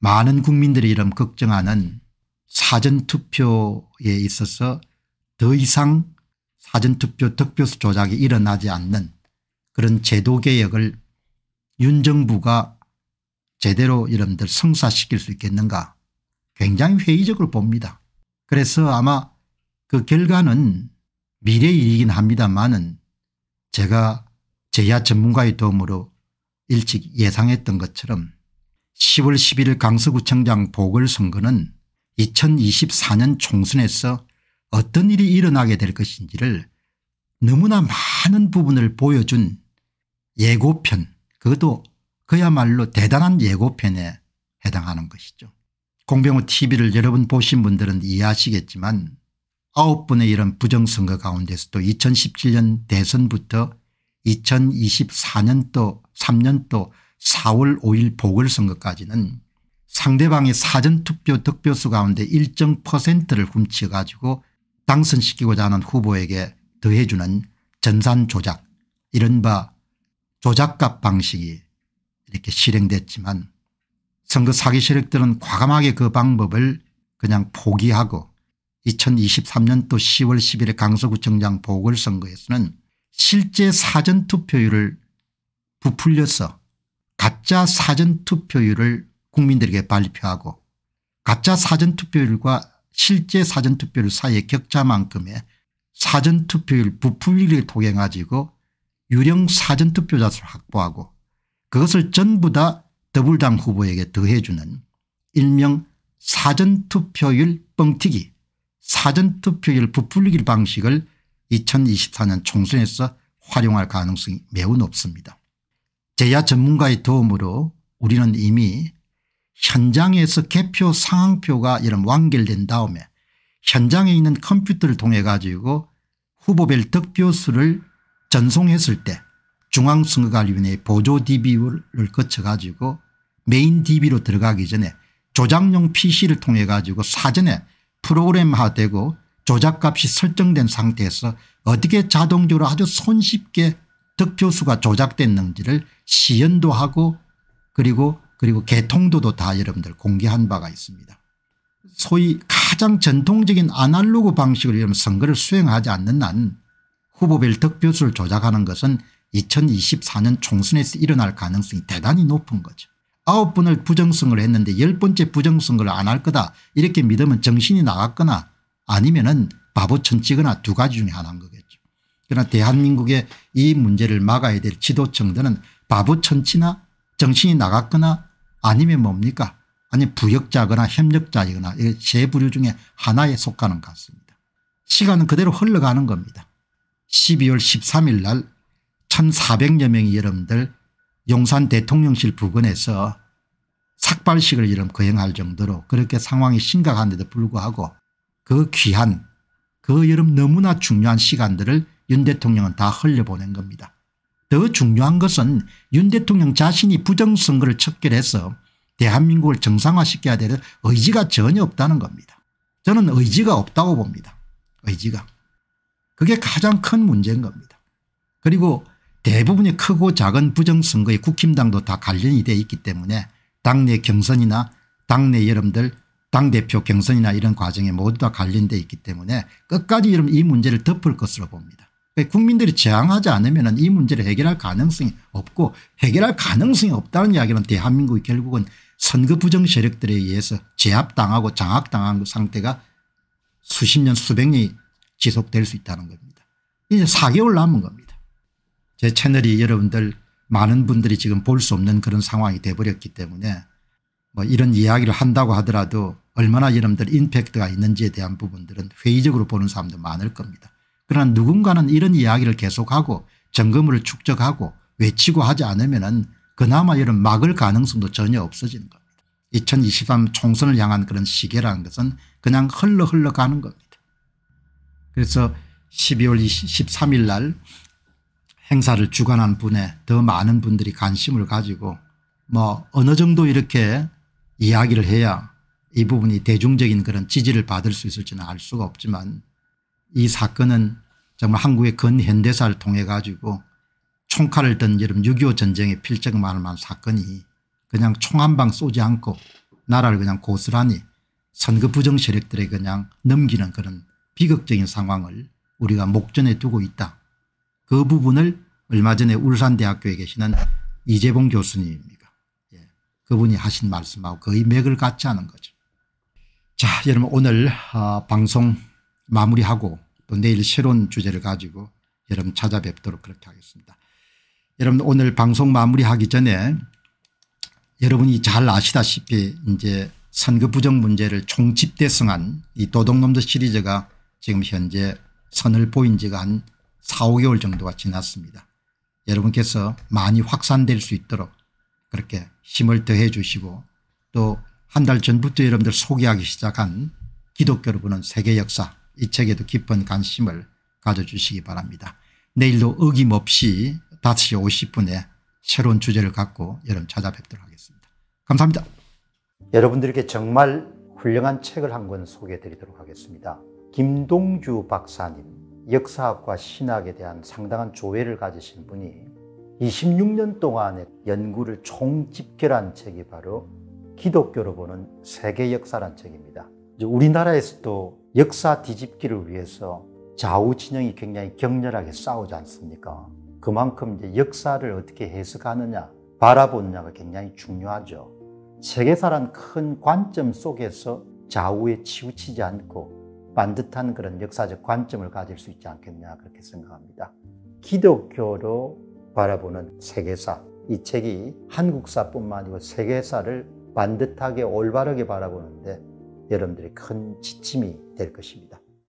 많은 국민들이 이런 걱정하는 사전투표에 있어서 더 이상 사전투표 득표수 조작이 일어나지 않는 그런 제도개혁을 윤 정부가 제대로 여러분들 성사시킬 수 있겠는가, 굉장히 회의적으로 봅니다. 그래서 아마 그 결과는 미래의 일이긴 합니다만은 제가 제야 전문가의 도움으로 일찍 예상했던 것처럼 시월 십일일 강서구청장 보궐선거는 이천이십사년 총선에서 어떤 일이 일어나게 될 것인지를 너무나 많은 부분을 보여준 예고편, 그것도 그야말로 대단한 예고편에 해당하는 것이죠. 공병호 티비를 여러분 보신 분들은 이해하시겠지만 아홉 번의 이런 부정선거 가운데서도 이천십칠년 대선부터 이천이십사년도 삼년도 사월 오일 보궐선거까지는 상대방의 사전투표 득표수 가운데 일정 퍼센트를 훔쳐 가지고 당선시키고자 하는 후보에게 더해주는 전산조작, 이른바 조작값 방식이 이렇게 실행됐지만 선거 사기 세력들은 과감하게 그 방법을 그냥 포기하고 이천이십삼년도 시월 십일일 강서구청장 보궐선거에서는 실제 사전투표율을 부풀려서 가짜 사전투표율을 국민들에게 발표하고 가짜 사전투표율과 실제 사전투표율 사이의 격차만큼의 사전투표율 부풀리기를 통해 가지고 유령 사전투표자 수를 확보하고 그것을 전부 다 더불당 후보에게 더해주는 일명 사전투표율 뻥튀기, 사전투표율 부풀리기 방식을 이천이십사년 총선에서 활용할 가능성이 매우 높습니다. 제야 전문가의 도움으로 우리는 이미 현장에서 개표 상황표가 이런 완결된 다음에 현장에 있는 컴퓨터를 통해 가지고 후보별 득표수를 전송했을 때 중앙선거관리위원회의 보조 디비를 거쳐 가지고 메인 디비로 들어가기 전에 조작용 피씨를 통해 가지고 사전에 프로그램화되고 조작값이 설정된 상태에서 어떻게 자동적으로 아주 손쉽게 득표수가 조작됐는지를 시연도 하고 그리고 그리고 개통도도 다 여러분들 공개한 바가 있습니다. 소위 가장 전통적인 아날로그 방식으로 이런 선거를 수행하지 않는 한 후보별 득표수를 조작하는 것은 이천이십사년 총선에서 일어날 가능성이 대단히 높은 거죠. 아홉 번을 부정선거를 했는데 열 번째 부정선거를 안 할 거다 이렇게 믿으면 정신이 나갔거나 아니면은 바보천 치거나 두 가지 중에 하나인 거겠죠. 그러나 대한민국의 이 문제를 막아야 될 지도층들은 바보천 치나 정신이 나갔거나 아니면 뭡니까? 아니 부역자거나 협력자이거나 세 부류 중에 하나에 속하는 것 같습니다. 시간은 그대로 흘러가는 겁니다. 십이월 십삼일 날 천사백여 명이 여러분들 용산 대통령실 부근에서 삭발식을 여러분 거행할 정도로 그렇게 상황이 심각한데도 불구하고 그 귀한 그 여러분 너무나 중요한 시간들을 윤 대통령은 다 흘려보낸 겁니다. 더 중요한 것은 윤 대통령 자신이 부정선거를 척결해서 대한민국을 정상화시켜야 될 의지가 전혀 없다는 겁니다. 저는 의지가 없다고 봅니다. 의지가. 그게 가장 큰 문제인 겁니다. 그리고 대부분의 크고 작은 부정선거의 국힘당도 다 관련이 돼 있기 때문에 당내 경선이나 당내 여러분들 당대표 경선이나 이런 과정에 모두 다 관련돼 있기 때문에 끝까지 여러분 이 문제를 덮을 것으로 봅니다. 국민들이 저항하지 않으면 이 문제를 해결할 가능성이 없고 해결할 가능성이 없다는 이야기는 대한민국이 결국은 선거 부정 세력들에 의해서 제압당하고 장악당한 상태가 수십 년 수백 년이 지속될 수 있다는 겁니다. 이제 사 개월 남은 겁니다. 제 채널이 여러분들 많은 분들이 지금 볼 수 없는 그런 상황이 돼버렸기 때문에 뭐 이런 이야기를 한다고 하더라도 얼마나 여러분들 임팩트가 있는지에 대한 부분들은 회의적으로 보는 사람도 많을 겁니다. 그러나 누군가는 이런 이야기를 계속하고 점검을 축적하고 외치고 하지 않으면은 그나마 이런 막을 가능성도 전혀 없어지는 겁니다. 이천이십삼 총선을 향한 그런 시계라는 것은 그냥 흘러 흘러 가는 겁니다. 그래서 십이월 십삼일 날 행사를 주관한 분에 더 많은 분들이 관심을 가지고 뭐 어느 정도 이렇게 이야기를 해야 이 부분이 대중적인 그런 지지를 받을 수 있을지는 알 수가 없지만, 이 사건은 정말 한국의 근현대사를 통해 가지고 총칼을 든 여름 육이오 전쟁의 필적만을 만 사건이 그냥 총 한 방 쏘지 않고 나라를 그냥 고스란히 선거 부정 세력들에 그냥 넘기는 그런 비극적인 상황을 우리가 목전에 두고 있다. 그 부분을 얼마 전에 울산대학교에 계시는 이재봉 교수님입니다. 예. 그분이 하신 말씀하고 거의 맥을 같이 하는 거죠. 자, 여러분 오늘 어, 방송 마무리하고 또 내일 새로운 주제를 가지고 여러분 찾아뵙도록 그렇게 하겠습니다. 여러분 오늘 방송 마무리하기 전에 여러분이 잘 아시다시피 이제 선거 부정 문제를 총집대성한 이 도둑놈들 시리즈가 지금 현재 선을 보인 지가 한 사오 개월 정도가 지났습니다. 여러분께서 많이 확산될 수 있도록 그렇게 힘을 더해 주시고, 또 한 달 전부터 여러분들 소개하기 시작한 기독교를 보는 세계 역사, 이 책에도 깊은 관심을 가져주시기 바랍니다. 내일도 어김없이 다섯 시 오십 분에 새로운 주제를 갖고 여러분 찾아뵙도록 하겠습니다. 감사합니다. 여러분들에게 정말 훌륭한 책을 한 권 소개해 드리도록 하겠습니다. 김동규 박사님, 역사학과 신학에 대한 상당한 조예를 가지신 분이 이십육 년 동안의 연구를 총집결한 책이 바로 기독교로 보는 세계 역사란 책입니다. 우리나라에서도 역사 뒤집기를 위해서 좌우 진영이 굉장히 격렬하게 싸우지 않습니까? 그만큼 이제 역사를 어떻게 해석하느냐, 바라보느냐가 굉장히 중요하죠. 세계사란 큰 관점 속에서 좌우에 치우치지 않고 반듯한 그런 역사적 관점을 가질 수 있지 않겠냐, 그렇게 생각합니다. 기독교로 바라보는 세계사, 이 책이 한국사뿐만 아니고 세계사를 반듯하게 올바르게 바라보는데 여러분들이 큰 지침이 될 것입니다.